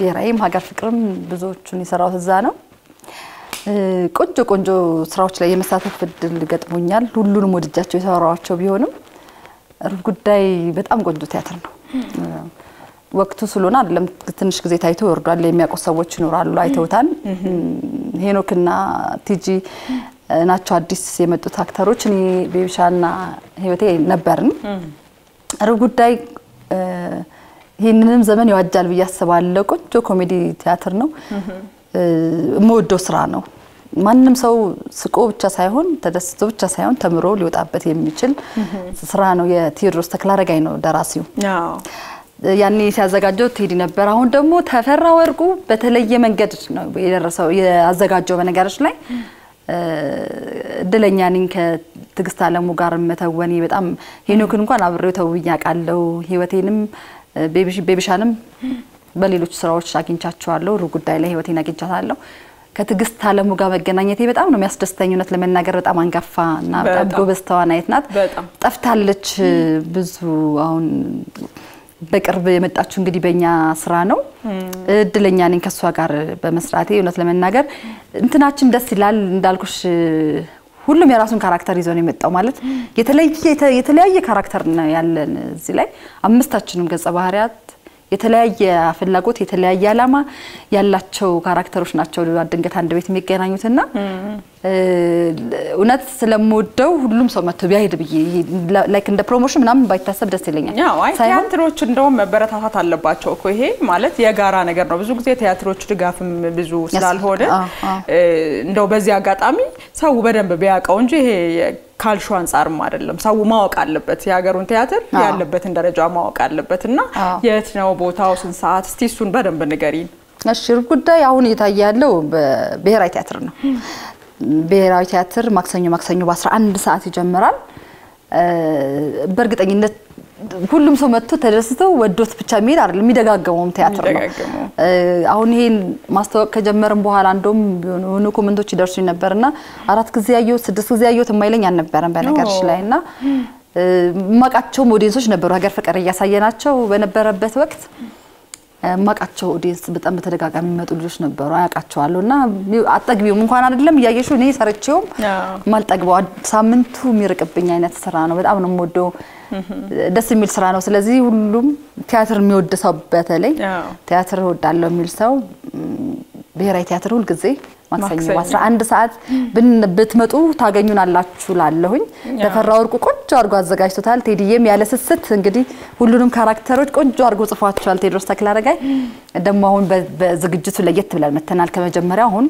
በራይም ሀገር ፍቅርም ብዙዎችን ይሰራው እዛ ነው ቆንጆ ቆንጆ ስራዎች ላይ የመሳተፍ እድል ገጥሞኛል ሁሉንም ወድጃቸው የሰራዋቸው ቢሆንም ሩብ ጉዳይ በጣም ቆንጆ ቲያትር ነው ወቅቱ ስለሆነ አይደለም ትንሽ ጊዜ ታይቶ ወርዷል የሚያቆስ ሰዎች ይኖራሉ አይተውታል ሄኖክና ቲጂ ናቸው አዲስ የመጡት አክተሮች እኔ ቤብሻና ህይወቴ ነበርን ሩብ ጉዳይ ይሄንንም ዘመን ያዋጃል በያስባለሁ ቆንጆ ኮሜዲ ቲያትር ነው ሞዶ ስራ ነው ማንንም ሰው ስቆ ብቻ ሳይሆን ተደስቶ ብቻ ሳይሆን ተምሮ ሊወጣበት የሚችል ስራ ነው የቴዎድሮስ ተክላረጋይ ነው ደራሲው አዎ ያኔ ሲያዘጋጀው ቴዲ ነበር አሁን ደግሞ ተፈራ ወርቁ በተለየ መንገድ ነው የደረሰው ያዘጋጀው በነገሮች ላይ እድለኛ ነኝ ከትግስት አለሙ ጋር መተወኔ በጣም ሄኖክን እንኳን አብሬው ተውያቃለው ህይወቴንም ቤቢሽ ቤቢሻንም በሌሎች ስራዎች አግኝቻቸዋለሁ ሩ ጉዳይ ላይ ህይወቴን አግኝቻታለሁ ከትግስት አለሙ ጋር መገናኘቴ በጣም ነው የሚያስደስተኝነት ለመናገር በጣም አንጋፋና በጣም ጎበስተዋና አይትናት ጠፍታለች ብዙ አሁን በቅርብ የመጣችሁ እንግዲህ በእኛ ስራ ነው እድለኛ ነኝ ከሷ ጋር በመስራቴ እውነት ለመናገር እንትናችን ደስ ይላል እንዳልኩሽ ሁሉም የራሱን ካራክተር ይዞ ነው የመጣው ማለት የተለየ የተለየ ካራክተር ነው ያለን እዚህ ላይ አምስታችንም ገጸ ባህሪያት Italia Filagot, Italia Yalama, Yalacho character of natural and with me can you know? Unat Salamudo, Lumsoma to be like in the promotion number by Tassa de Silling. No, I can't roach and dome a better hatallabacho, Malet, Yagara and Gabrozuk, theatre to Gaffin Bizu, Salhode, Nobezia got Ami, so we better be back on Jay. Culturans are madam. So we walk at the bit. Yeah, go on theatre. Yeah, the bit in the drama walk at the bit. No, yet now about thousand hours. Still soon, madam, Benegarin. I should go there. I only tell you no. Be right theatre. Be right theatre. Maximum, maximum, was and saati general. Berget again. Kullum somet to terresto. We do speech mirror. Me daga go on theatre. I only master kajamaram boharandum. No commando chidarsin berna. Arat kziayo sedkziayo tmailing yan beran benegarshleina. Magacho modinsoch ne beragar fekariya sayanacho we ne berabet wakt. Magacho odins betam betagaga mimetuluch ne beragacho alona. Atagbiu munkan adlem yayeshu ne sarachum. Maltagwa samintu mirakabin yanat sarano. But awno modo. That's the Milsrano, so let's see who theatre mewed the sub better. Theatre who Dallo Milso, be right theatre who could see. Maxine was and the sad been the bit metu, Taganuna Lachula Loin, the Ferror Cook, Jorgos the guys to tell T D M, Alice sits and Giddy, who Lunum character, Jorgos of Archal Tedros Taclaraga, and the Mount Bezagitula Yetula, Metanal Camaja Maraon,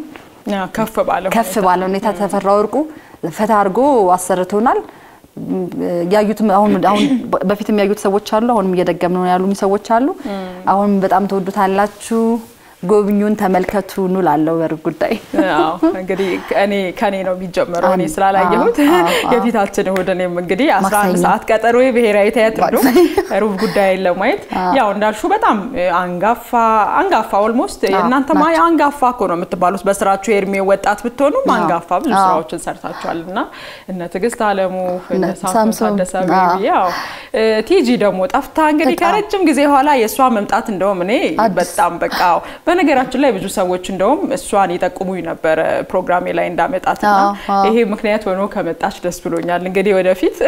Cafabal, Cafabal, Nita Ferrorgo, the Fetargo, Aseratonal. Yeah, you too. I am. I am. I am. ሰዎች አሉ am. I am. I am. ሰዎች አሉ አሁን በጣም ተወዱታላችሁ ጎብኙን ተመልከቱ ኑላለው በርጉዳይ አዎ እንግዲህ እኔ ከኔ ነው ቢጀምረው እኔ ስላላየሁት የፊታችን ወደኔም እንግዲህ አስራ አንድ ሰዓት ቀጠሮዬ ብሔራዊ ቲያትር ነው ሩብ ጉዳይ ለማየት ያው እንዳልሹ በጣም አንጋፋ አንጋፋ ኦልሞስት እናንተ ማይ አንጋፋ እኮ ነው የምትባሉት በስራችሁ የርሜ ወጣት ብትሆኑ አንጋፋ ብዙ ስራዎችን ሰርታችኋልና እነ ትግስት አለሙ እነ ሳምሶን ደሳቤ ያው ቲጂ ደግሞ ጣፍታ እንግዲህ ከረጅም ጊዜ ኋላ የሷ መምጣት እንደውም እኔ በጣም በቃ በነገራችን ላይ ብዙ ሰዎች እንደውም እሷን ይጠቁሙኝ ነበር ፕሮግራሜ ላይ እንዳመጣትና ይሄ ምክንያት ሆኖ ከመጣች ደስ ብሎኛል እንግዲህ ወደፊት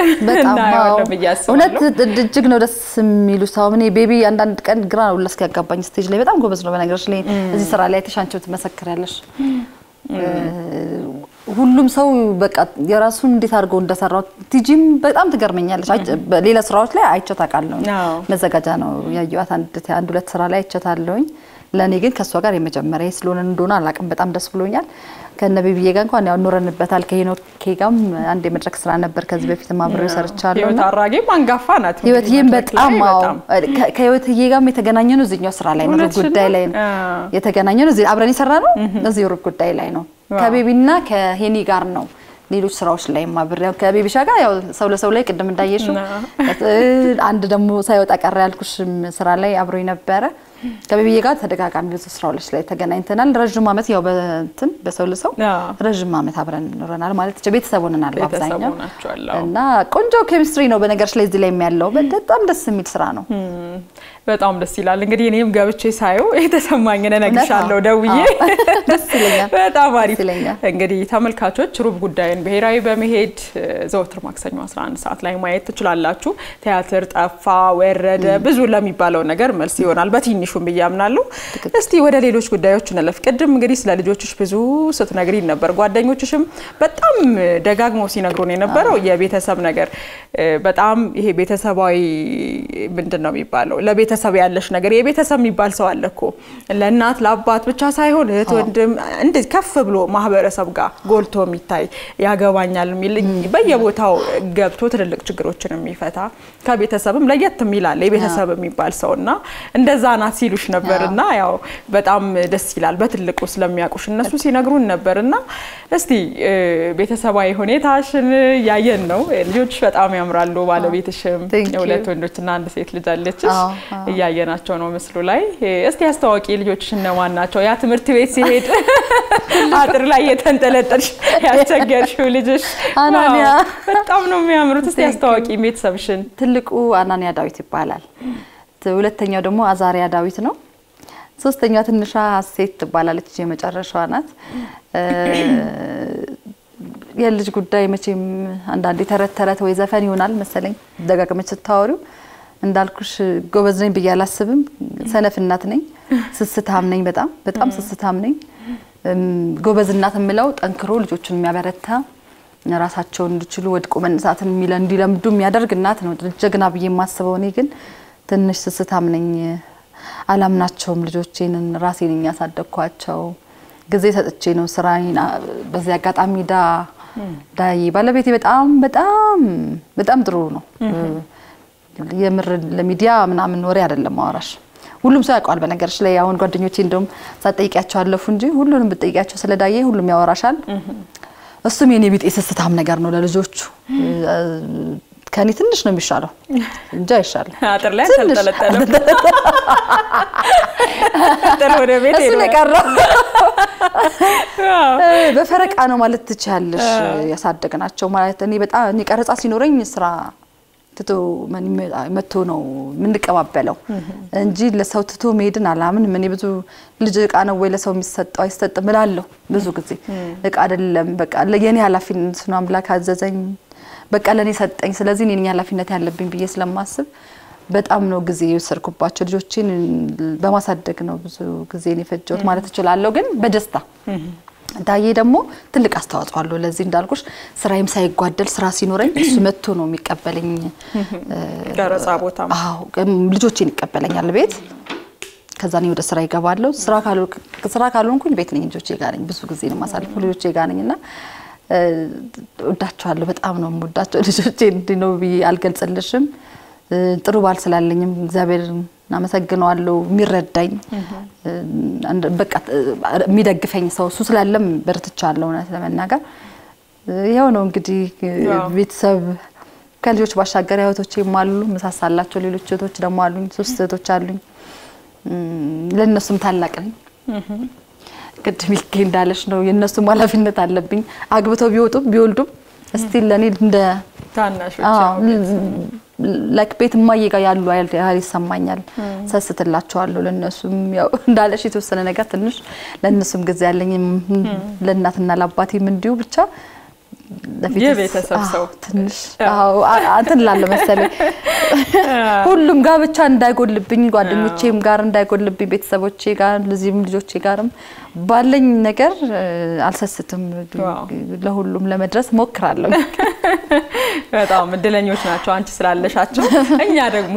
እና ያለው በያስው እውነት እጅግ ነው ደስ የሚሉ ሰው እኔ ቤቢ አንዳንድ ቀን ግራ ነው ለስከ ያጋባኝ ስቴጅ ላይ በጣም ጎበዝ ነው በነገራችን ላይ እዚህ ስራ ላይ ተሻንቸው ትመሰክራለሽ ሁሉም ሰው በቃ የራሱን እንዴት አድርጎ እንደሰራው ቲጂም በጣም ትገርመኛለች ሌላ ስራዎች ላይ አይቻታቃለሁ መዘጋጃ ነው ያዩአት አንድ አንድ ሁለት ስራ ላይ አይቻታለሁኝ ለኔ ግን ከሷ ጋር የመጀመሪያ ስለሆነ እንደሆነ አላቀም በጣም ደስ ብሎኛል ከነብይ በየጋ እንኳን ያው ኖረንበታል ከሄኖ ከጋም አንድ የመድረክ ስራ ነበር ከዚህ በፊት ማብረው ሰርቻለሁ ነው ታራጌ ማንጋፋ ናት ህይወትየም በጣም ከህይወትየጋም የተገናኘነው እዚህኛው ስራ ላይ ነው ጉዳይ ላይ ነው የተገናኘነው እዚህ አብረን ይሰራነው እዚህ ሩብ ጉዳይ ላይ ነው ከቤቢና ከሄኒ ጋር ነው ሌሎች ስራዎች ላይ ማብረው ከቤቢ ሻጋ ያው ሰው ለሰው ላይ ቀደም እንዳየሹ አንድ ደሞ ሳይወጣ ቀረ ያልኩሽም ስራ ላይ አብረው ይነበረ ከበቢዬ ጋር ተደጋጋሚ ብዙ ስራዎች ላይ ተገናኝተናል ረጅም አመት ያው በእንትን በሰው ለሰው ረጅም አመት አብረን ኖረናል ማለት ቸቤተሰቡንናል አብዛኛው እና ቆንጆ ኬሚስትሪ ነው በነገርሽ ላይ እዚህ ላይ የሚያለው በጣም ደስ የሚል ስራ ነው በጣም ደስ ይላል እንግዲህ እኔም ጋብቼ ሳይው እየተሰማኝነ ነግሻለሁ ደውዬ ደስ ይለኛል በጣም አሪፍ እንግዲህ ተመልካቾች ሩብ ጉዳይን በሄራዊ በመሄድ ዘውትር ማክሰኞ አስራ አንድ ሰዓት ላይ ማየት ትችላላችሁ ቲያትር ጣፋ ወረደ ብዙ ለሚባለው ነገር መልስ ይሆናል በቲኒ ሹም ይያምናሉ እስቲ ወደ ሌሎች ጉዳዮች ነለፍ ቀድም እንግዲህ ስለ ልጆችሽ ብዙ ስትነግሪኝ ነበር ጓደኞችሽም በጣም ደጋግመው ሲነግሩኝ ነበርው የቤተሰብ ነገር በጣም ይሄ ቤተሰባዊ ምንድነው የሚባለው ለቤተሰብ ያለሽ ነገር የቤተሰብ የሚባል ሰው አለኮ ለእናት ለአባት ብቻ ሳይሆን እህት ወንድም እንዴ ከፍ ብሎ ማህበረሰብ ጋር ጎልቶ የሚታይ ያገባኛል የሚልኝ በየቦታው ገብቶ ትልልቅ ችግሮችን የሚፈታ ከቤተሰብም ለየት የሚላል የቤተሰብ የሚባል ሰውና እንደዛ ናት ሲሉሽ ነበርና ያው በጣም ደስ ይላል በትልቁ ስለሚያቁሽ እነሱ ሲነግሩን ነበርና እስቲ ቤተሰባዊ ሁኔታሽን ያየን ነው ልጆች በጣም ያምራሉ ባለቤትሽም ሁለት ወንዶችና አንድ ሴት ልጅ አለችሽ ያየናቸው ነው መስሉ ላይ እስቲ አስተዋቂ ልጆችሽ እነማን ናቸው ያ ትምርት ቤት ሲሄድ አጥር ላይ የተንጠለጠልሽ ያቸገርሽው ልጅሽ አናንያ በጣም ነው የሚያምሩት እስቲ አስተዋቂ ቤተሰብሽን ትልቁ አናንያ ዳዊት ይባላል ሁለተኛው ደግሞ አዛሪያ ዳዊት ነው ሶስተኛው ትንሿ ሀሴት ትባላለች የመጨረሻዋ ናት የልጅ ጉዳይ መቼም አንድ አንድ ተረት ተረት ወይ ዘፈን ይሆናል መሰለኝ ደጋግመሽ ተታወሩ እንዳልኩሽ ጎበዝ ነኝ ብዬ አላስብም ሰነፍ እናት ነኝ ስስታም ነኝ በጣም በጣም ስስታም ነኝ ጎበዝ እናት ምለው ጠንክሮ ልጆችን የሚያበረታ ራሳቸውን እንድችሉ ወድቆ መነሳትን ሚለ እንዲለምዱ የሚያደርግ እናት ነው ጀግና ብዬ ማስበው እኔ ግን ትንሽ ስስታም ነኝ አላምናቸውም ልጆቼን ራሴን ያሳደኳቸው ግዜ ሰጥቼ ነው ስራዬን በዚህ አጋጣሚ ዳ ዳይ ባለቤቴ በጣም በጣም በጣም ጥሩ ነው የምር ለሚዲያ ምናምን ወሬ አይደለም ማውራሽ ሁሉም ሰው ያውቃል በነገርሽ ላይ አሁን ጓደኞቼ እንደም ሳጠይቂያቸው አለፉ እንጂ ሁሉንም ብጠይቂያቸው ስለዳዬ ሁሉም ያወራሻል እሱም የኔ ቢጤ ስስታም ነገር ነው ለልጆቹ ከኔ ትንሽ ነው የሚሻለው እንጂ አይሻል አጥር ላይ ተልተለተለ ተወደ ቤቴ እሱ ለቀራ በፈረቃ ነው ማለት ትቻለሽ ያሳደግናቸው ማለት እኔ በጣም እኔ ቀረጻ ሲኖርኝ ስራ ትቶ ማን መጥቶ ነው ምን ልቀባበለው እንጂ ለሰው ትቶ መሄድን አላምን ምን ብዙ ልጅ እቃ ነው ወይ ለሰው የሚሰጣው አይሰጥም እላለሁ ብዙ ጊዜ እቃ አይደለም በቃ ለየኔ ኃላፊነት ነው አምላክ አዘዘኝ በቃ ለኔ ሰጠኝ ስለዚህ እኔ ነኝ ኃላፊነት ያለብኝ ብዬ ስለማስብ በጣም ነው ጊዜ ይሰርኩባቸው ልጆችን በማሳደግ ነው ብዙ ጊዜ እኔ ፈጀሁት ማለት እችላለሁ ግን በደስታ ዳዬ ደግሞ ትልቅ አስተዋጽኦ አለው ለዚህ እንዳልኩሽ ስራዬም ሳይጓደል ስራ ሲኖረኝ እሱ መጥቶ ነው የሚቀበለኝ ጋራጻ ቦታም አዎ ልጆቼን ይቀበለኛል ቤት ከዛ ነው ወደ ስራ ይገባለሁ ስራ ካሉ ስራ ካሉንኩኝ ቤት ነኝ ልጆቼ ጋር ነኝ ብዙ ጊዜ ነው ማሳለፍ ልጆቼ ጋር ነኝና ወዳቸዋለሁ በጣም ነው ወዳቸው ልጆቼ እንዲነው ቢ አልገልጽልሽም ጥሩ ባል ስላለኝም እግዚአብሔርን አመሰግነዋለሁ የሚረዳኝ በቃ የሚደግፈኝ ሰው እሱ ስላለም በርትቻለሁ እና ስለመናገር ይሄው ነው እንግዲህ ቤተሰብ ከልጆች ባሻገር ያውቶቼም አሉ መሳሳላቸው ሌሎች እህቶች ደግሞ አሉኝ ሶስት እህቶች አሉኝ ለነሱም ታላቅ ነኝ ቅድም ልክ እንዳለሽ ነው የነሱ ማላፊነት አለብኝ አግብተው ቢወጡም ቢወልዱም እስቲ ለኔ እንደ ታናሽ ብቻ ላይክ ቤት ማየጋ ያሉ አይል ይሰማኛል ሰስተላቸዋለሁ ለነሱም ያው እንዳለሽ የተወሰነ ነገር ትንሽ ለነሱም ግዜ ያለኝ ለእናትና ለአባቴም እንዲሁ ብቻ ለቤተሰብ ሰው ትንሽ አዎ አንተን ላለመሰለኝ ሁሉም ጋር ብቻ እንዳይጎልብኝ ጓደኞቼም ጋር እንዳይጎልብኝ ቤተሰቦቼ ጋር ለዚህም ልጆቼ ጋርም ባለኝ ነገር አልሰስተም ለሁሉም ለመድረስ ሞክራለሁ በጣም እድለኞች ናቸው አንቺ ስላለሻቸው እኛ ደግሞ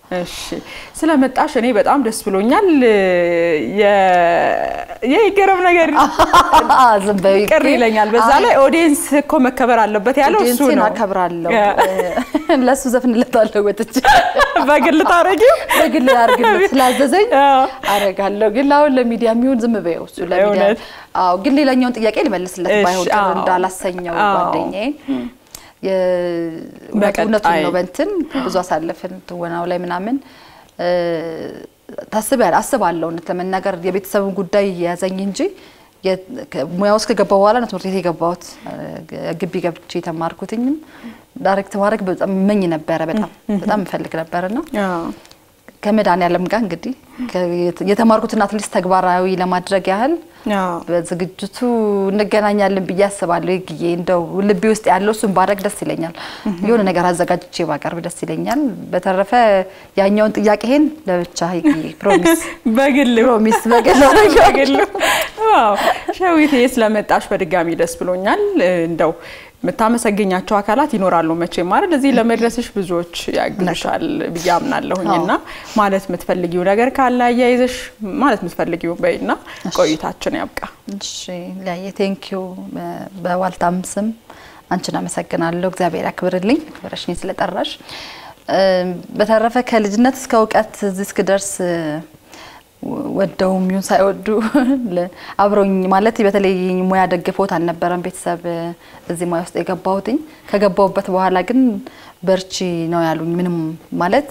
እሺ ስለመጣሽ እኔ በጣም ደስ ብሎኛል የ የይገረም ነገር አዝም በይቀር ይለኛል በዛ ላይ ኦዲየንስ እኮ መከበር አለበት ያለው እሱ ነው አከብራለሁ ለሱ ዘፍንለታለሁ ወጥቼ በግል ታረጊው በግል አርግልኝ ስለአዘዘኝ አረጋለሁ ግን አሁን ለሚዲያ የሚሆን ዝም በይው እሱ ለሚዲያ አዎ ግን ሌላኛውን ጥያቄ ልመልስለት ባይሆን እንዳላሰኘው ጓደኛዬ የበቀነት ነው በእንትን ብዙ አሳለፈን ተወናው ላይ ምናምን ታስበያል አስባለሁ ለተመናገር የቤተሰብ ጉዳይ ያዘኝ እንጂ ሙያውስ ከገባው በኋላ ነው ትምህርት የገባሁት ግቢ ገብቼ ተማርኩትኝም ዳይሬክት ማድረግ በጣም መኝ ነበር በጣም በጣም ፈልክ ነበርና ከመዳን ያለም ጋር እንግዲህ የተማርኩትና አትሊስ ተግባራዊ ለማድረግ ያህል በዝግጅቱ እንገናኛለን ብዬ አስባለሁ ይግዬ እንደው ልብ ውስጥ ያለው እሱን ባረክ ደስ ይለኛል የሆነ ነገር አዘጋጅቼ ባቀርብ ደስ ይለኛል በተረፈ ያኛውን ጥያቄህን ለብቻ ይግዬ ፕሮሚስ በግል ፕሮሚስ በግል በግል ዋው ሸዊት ስለመጣሽ በድጋሚ ደስ ብሎኛል እንደው መታመሰገኛቸው አካላት ይኖራሉ መቼም ማለት እዚህ ለመድረስሽ ብዙዎች ያግንሻል በያምናለሁኝና ማለት ምትፈልጊው ነገር ካለ ያይዘሽ ማለት ምትፈልጊው በእና ቆይታችን ያብቃ እሺ ለየ ቴንክ ዩ በዋልታምስም አንቺና መሰግናለሁ እግዚአብሔር ያክብርልኝ ክብረሽኝ ስለጠራሽ በተረፈ ከልጅነት እስከ ወቀት እዚህ እስከ ድረስ ودهم يساعدوا عبروني مالتي بتلاقي مويا دقفوت عن نبرم بيتساب زي ما يستيقظ باوتين كجباب بتوها لكن برشي نوعلون منهم مالت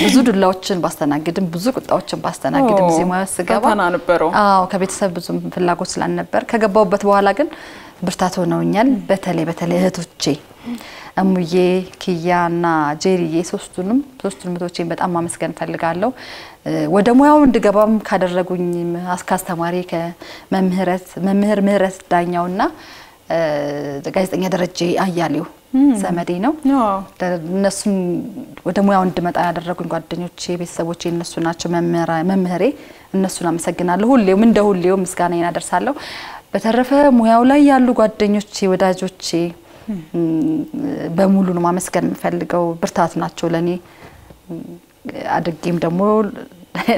بزود اللوتشن باستنا قدم بزود اللوتشن باستنا قدم زي ما يستيقظ أنا نبرم آه وكبيتساب بزود في اللاجوس لان نبر كجباب بتوها لكن برتاحوا نوعين بتلاقي بتلاقي هتوتشي أمويه كيانا جيري سوستنم سوستنم توجين بد أمام مسكن فلقالو ودموه عند جبام كادر رجوني أسكاس تماري كمهرت مهر مهرت دايناونا جايز إني درجي أياليو سامدينو الناس ودموه عند ما تقدر رجون قدني وشيء بس وشيء الناس ناتش مهر مهري الناس نامسكنا له اليوم من ده اليوم مسكنا ينادر سالو بتعرفه موياولا يالو قدني وشيء وداج وشيء بمولون ما مسكن فلقوا برتاحنا تقولني عدد جيم دمول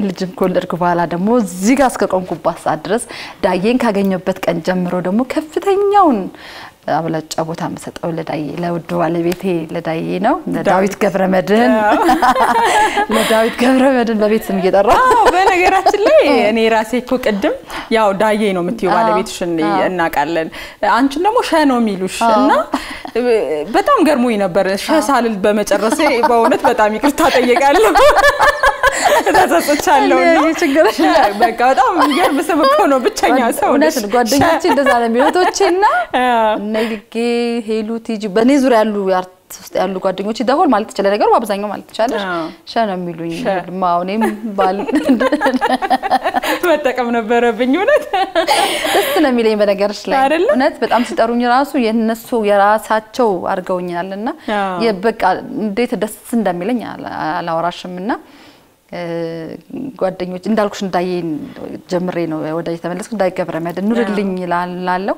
لجم كل ركوبالا دمول زيجاس كقوم كوباس أدرس دايين كأجنب بتك أنجم رودمو كفتين يون أولا أبو تامسات أولا داي لو دوا لبيتي لدايينه لداويت كبر مدن لداويت كبر مدن لبيت سمية درا بنا جرات لي يعني راسي كوك قدم ياو دايينه متيوا لبيت شني إنك علن عنشنا مش هنو ميلوش شنا بتام جرموينا برا شه سال البمج الرسي بونت بتامي كرتات يقالب هذا سطحلونه لا بكاد أم يجرب سبكونه بتشيني أسوي وناش قدرنا تجد زعلان بيوت وتشينا نلقي هيلو تيجي بنيزور علو يارت علو قدرنا وتشي ده هو مالك تشلر رجال وابزانجو مالك تشلر شانو ميلوني ما ونيم بال متى كمنا برا بنيونات بس نميلين بنا قرش لين ونات بتأمس تاروني راسو ينسو يراس هاتشو أرجعوني علنا يبك ديت دس سندميلين على على وراش منا قدرني وتندالكش نداين جمرينو وداي ثمن لسه داي كبر مهد النور اللي نيل لالو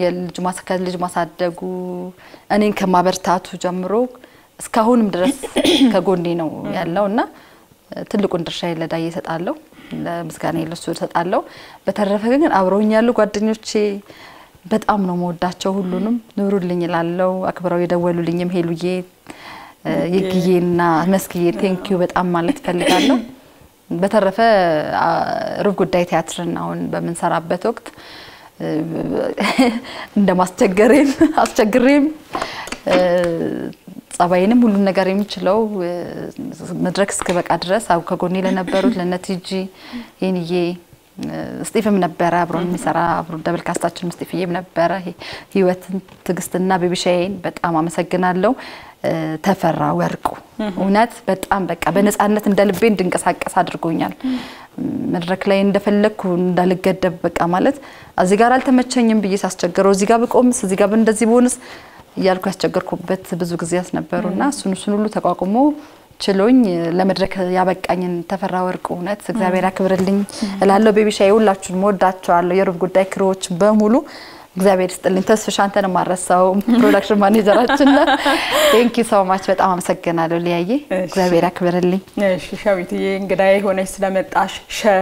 يالجماعة كالجماعة صدقو أنا إنك ما برتاحت وجمروك سكهون مدرس كقولينو ياللهنا تلقون درشة اللي داي ست قالو مسكاني اللي سور ست قالو بتعرفين عن أوروني يالو قدرني وشي بتأمنه مودا شهولنهم نور اللي نيل لالو أكبروا يداولوا اللي نيم هيلويه يجينا مسكين thank you بتأمل ما لتفلقانه بتعرفه رفقو داي تياترنا هون بمنسرع بتوقت عندما استجرين استجرين صباينا مولنا قريم تلو مدركس كبك أدرس أو كقولني لنا بروت لنا تيجي يعني يه استيفا من البرة برون مسرع برون دبل كاستات المستفية من البرة هي هي وتن تجستنا ببشين بتأمل مسكنا له تفرع ورقو ونات بتأملك أبنس أنا تندلبين دنقص هك صدركونيال من ركلين دفلك وندلك جدبك أملت أزيجارل تمتشين بيجي سأشجر وزيجابك أمس زيجابن دزيبونس يالكوا أشجركوا بيت بزوج زياس نبرونا سنو سنو لو تقاقمو تلون لما رك يابك أني تفرع ورقو ونات سجابي ركبر اللين الهلو بيبي شيء ولا تشمر داتشو على يروح قديك روش بمولو Xavier, lintas fishante na marrasau production manager achunna. Thank you so much bet amam sakena loli ayi. Xavier akberli. Yes, shawiti engday hone islametash she.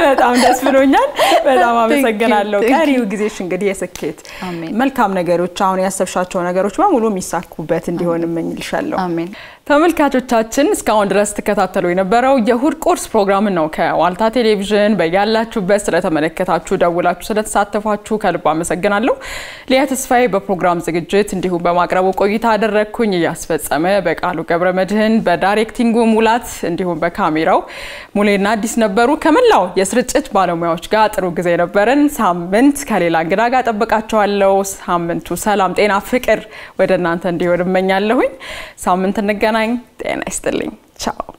Bet am dasfirunyan bet amam sakena loli. Kariu gizesh engday sakket. Amen. Malkam nagaru chaun yasab shachu nagaru chwa mulu misaku bet indi hone manyil shallo. Amen. ተመልካቾቻችን እስካሁን ድረስ ተከታተሉ የነበረው የሁድ ኮርስ ፕሮግራም ነው ከዋልታ ቴሌቪዥን በያላችሁበት ስለተመለከታችሁ ደውላችሁ ስለተሳተፋችሁ ከልብ አመሰግናለሁ። ሊያ ተስፋዬ በፕሮግራም ዝግጅት እንዲሁም በማቅረቡ ቆይታ አደረኩኝ። ያስፈጸመ በቃሉ ገብረመድህን በዳይሬክቲንጉ ሙላት እንዲሁም በካሜራው ሙሌና አዲስ ነበሩ። ከመላው የስርጭት ባለሙያዎች ጋር ጥሩ ጊዜ ነበረን። ሳምንት ከሌላ እንግዳ ጋር ተጠብቃችኋለሁ። ሳምንቱ ሰላም፣ ጤና፣ ፍቅር ወደ እናንተ እንዲወርመኛለሁኝ። ሳምንት እንገናኝ። ጤና ይስጥልኝ። ቻው።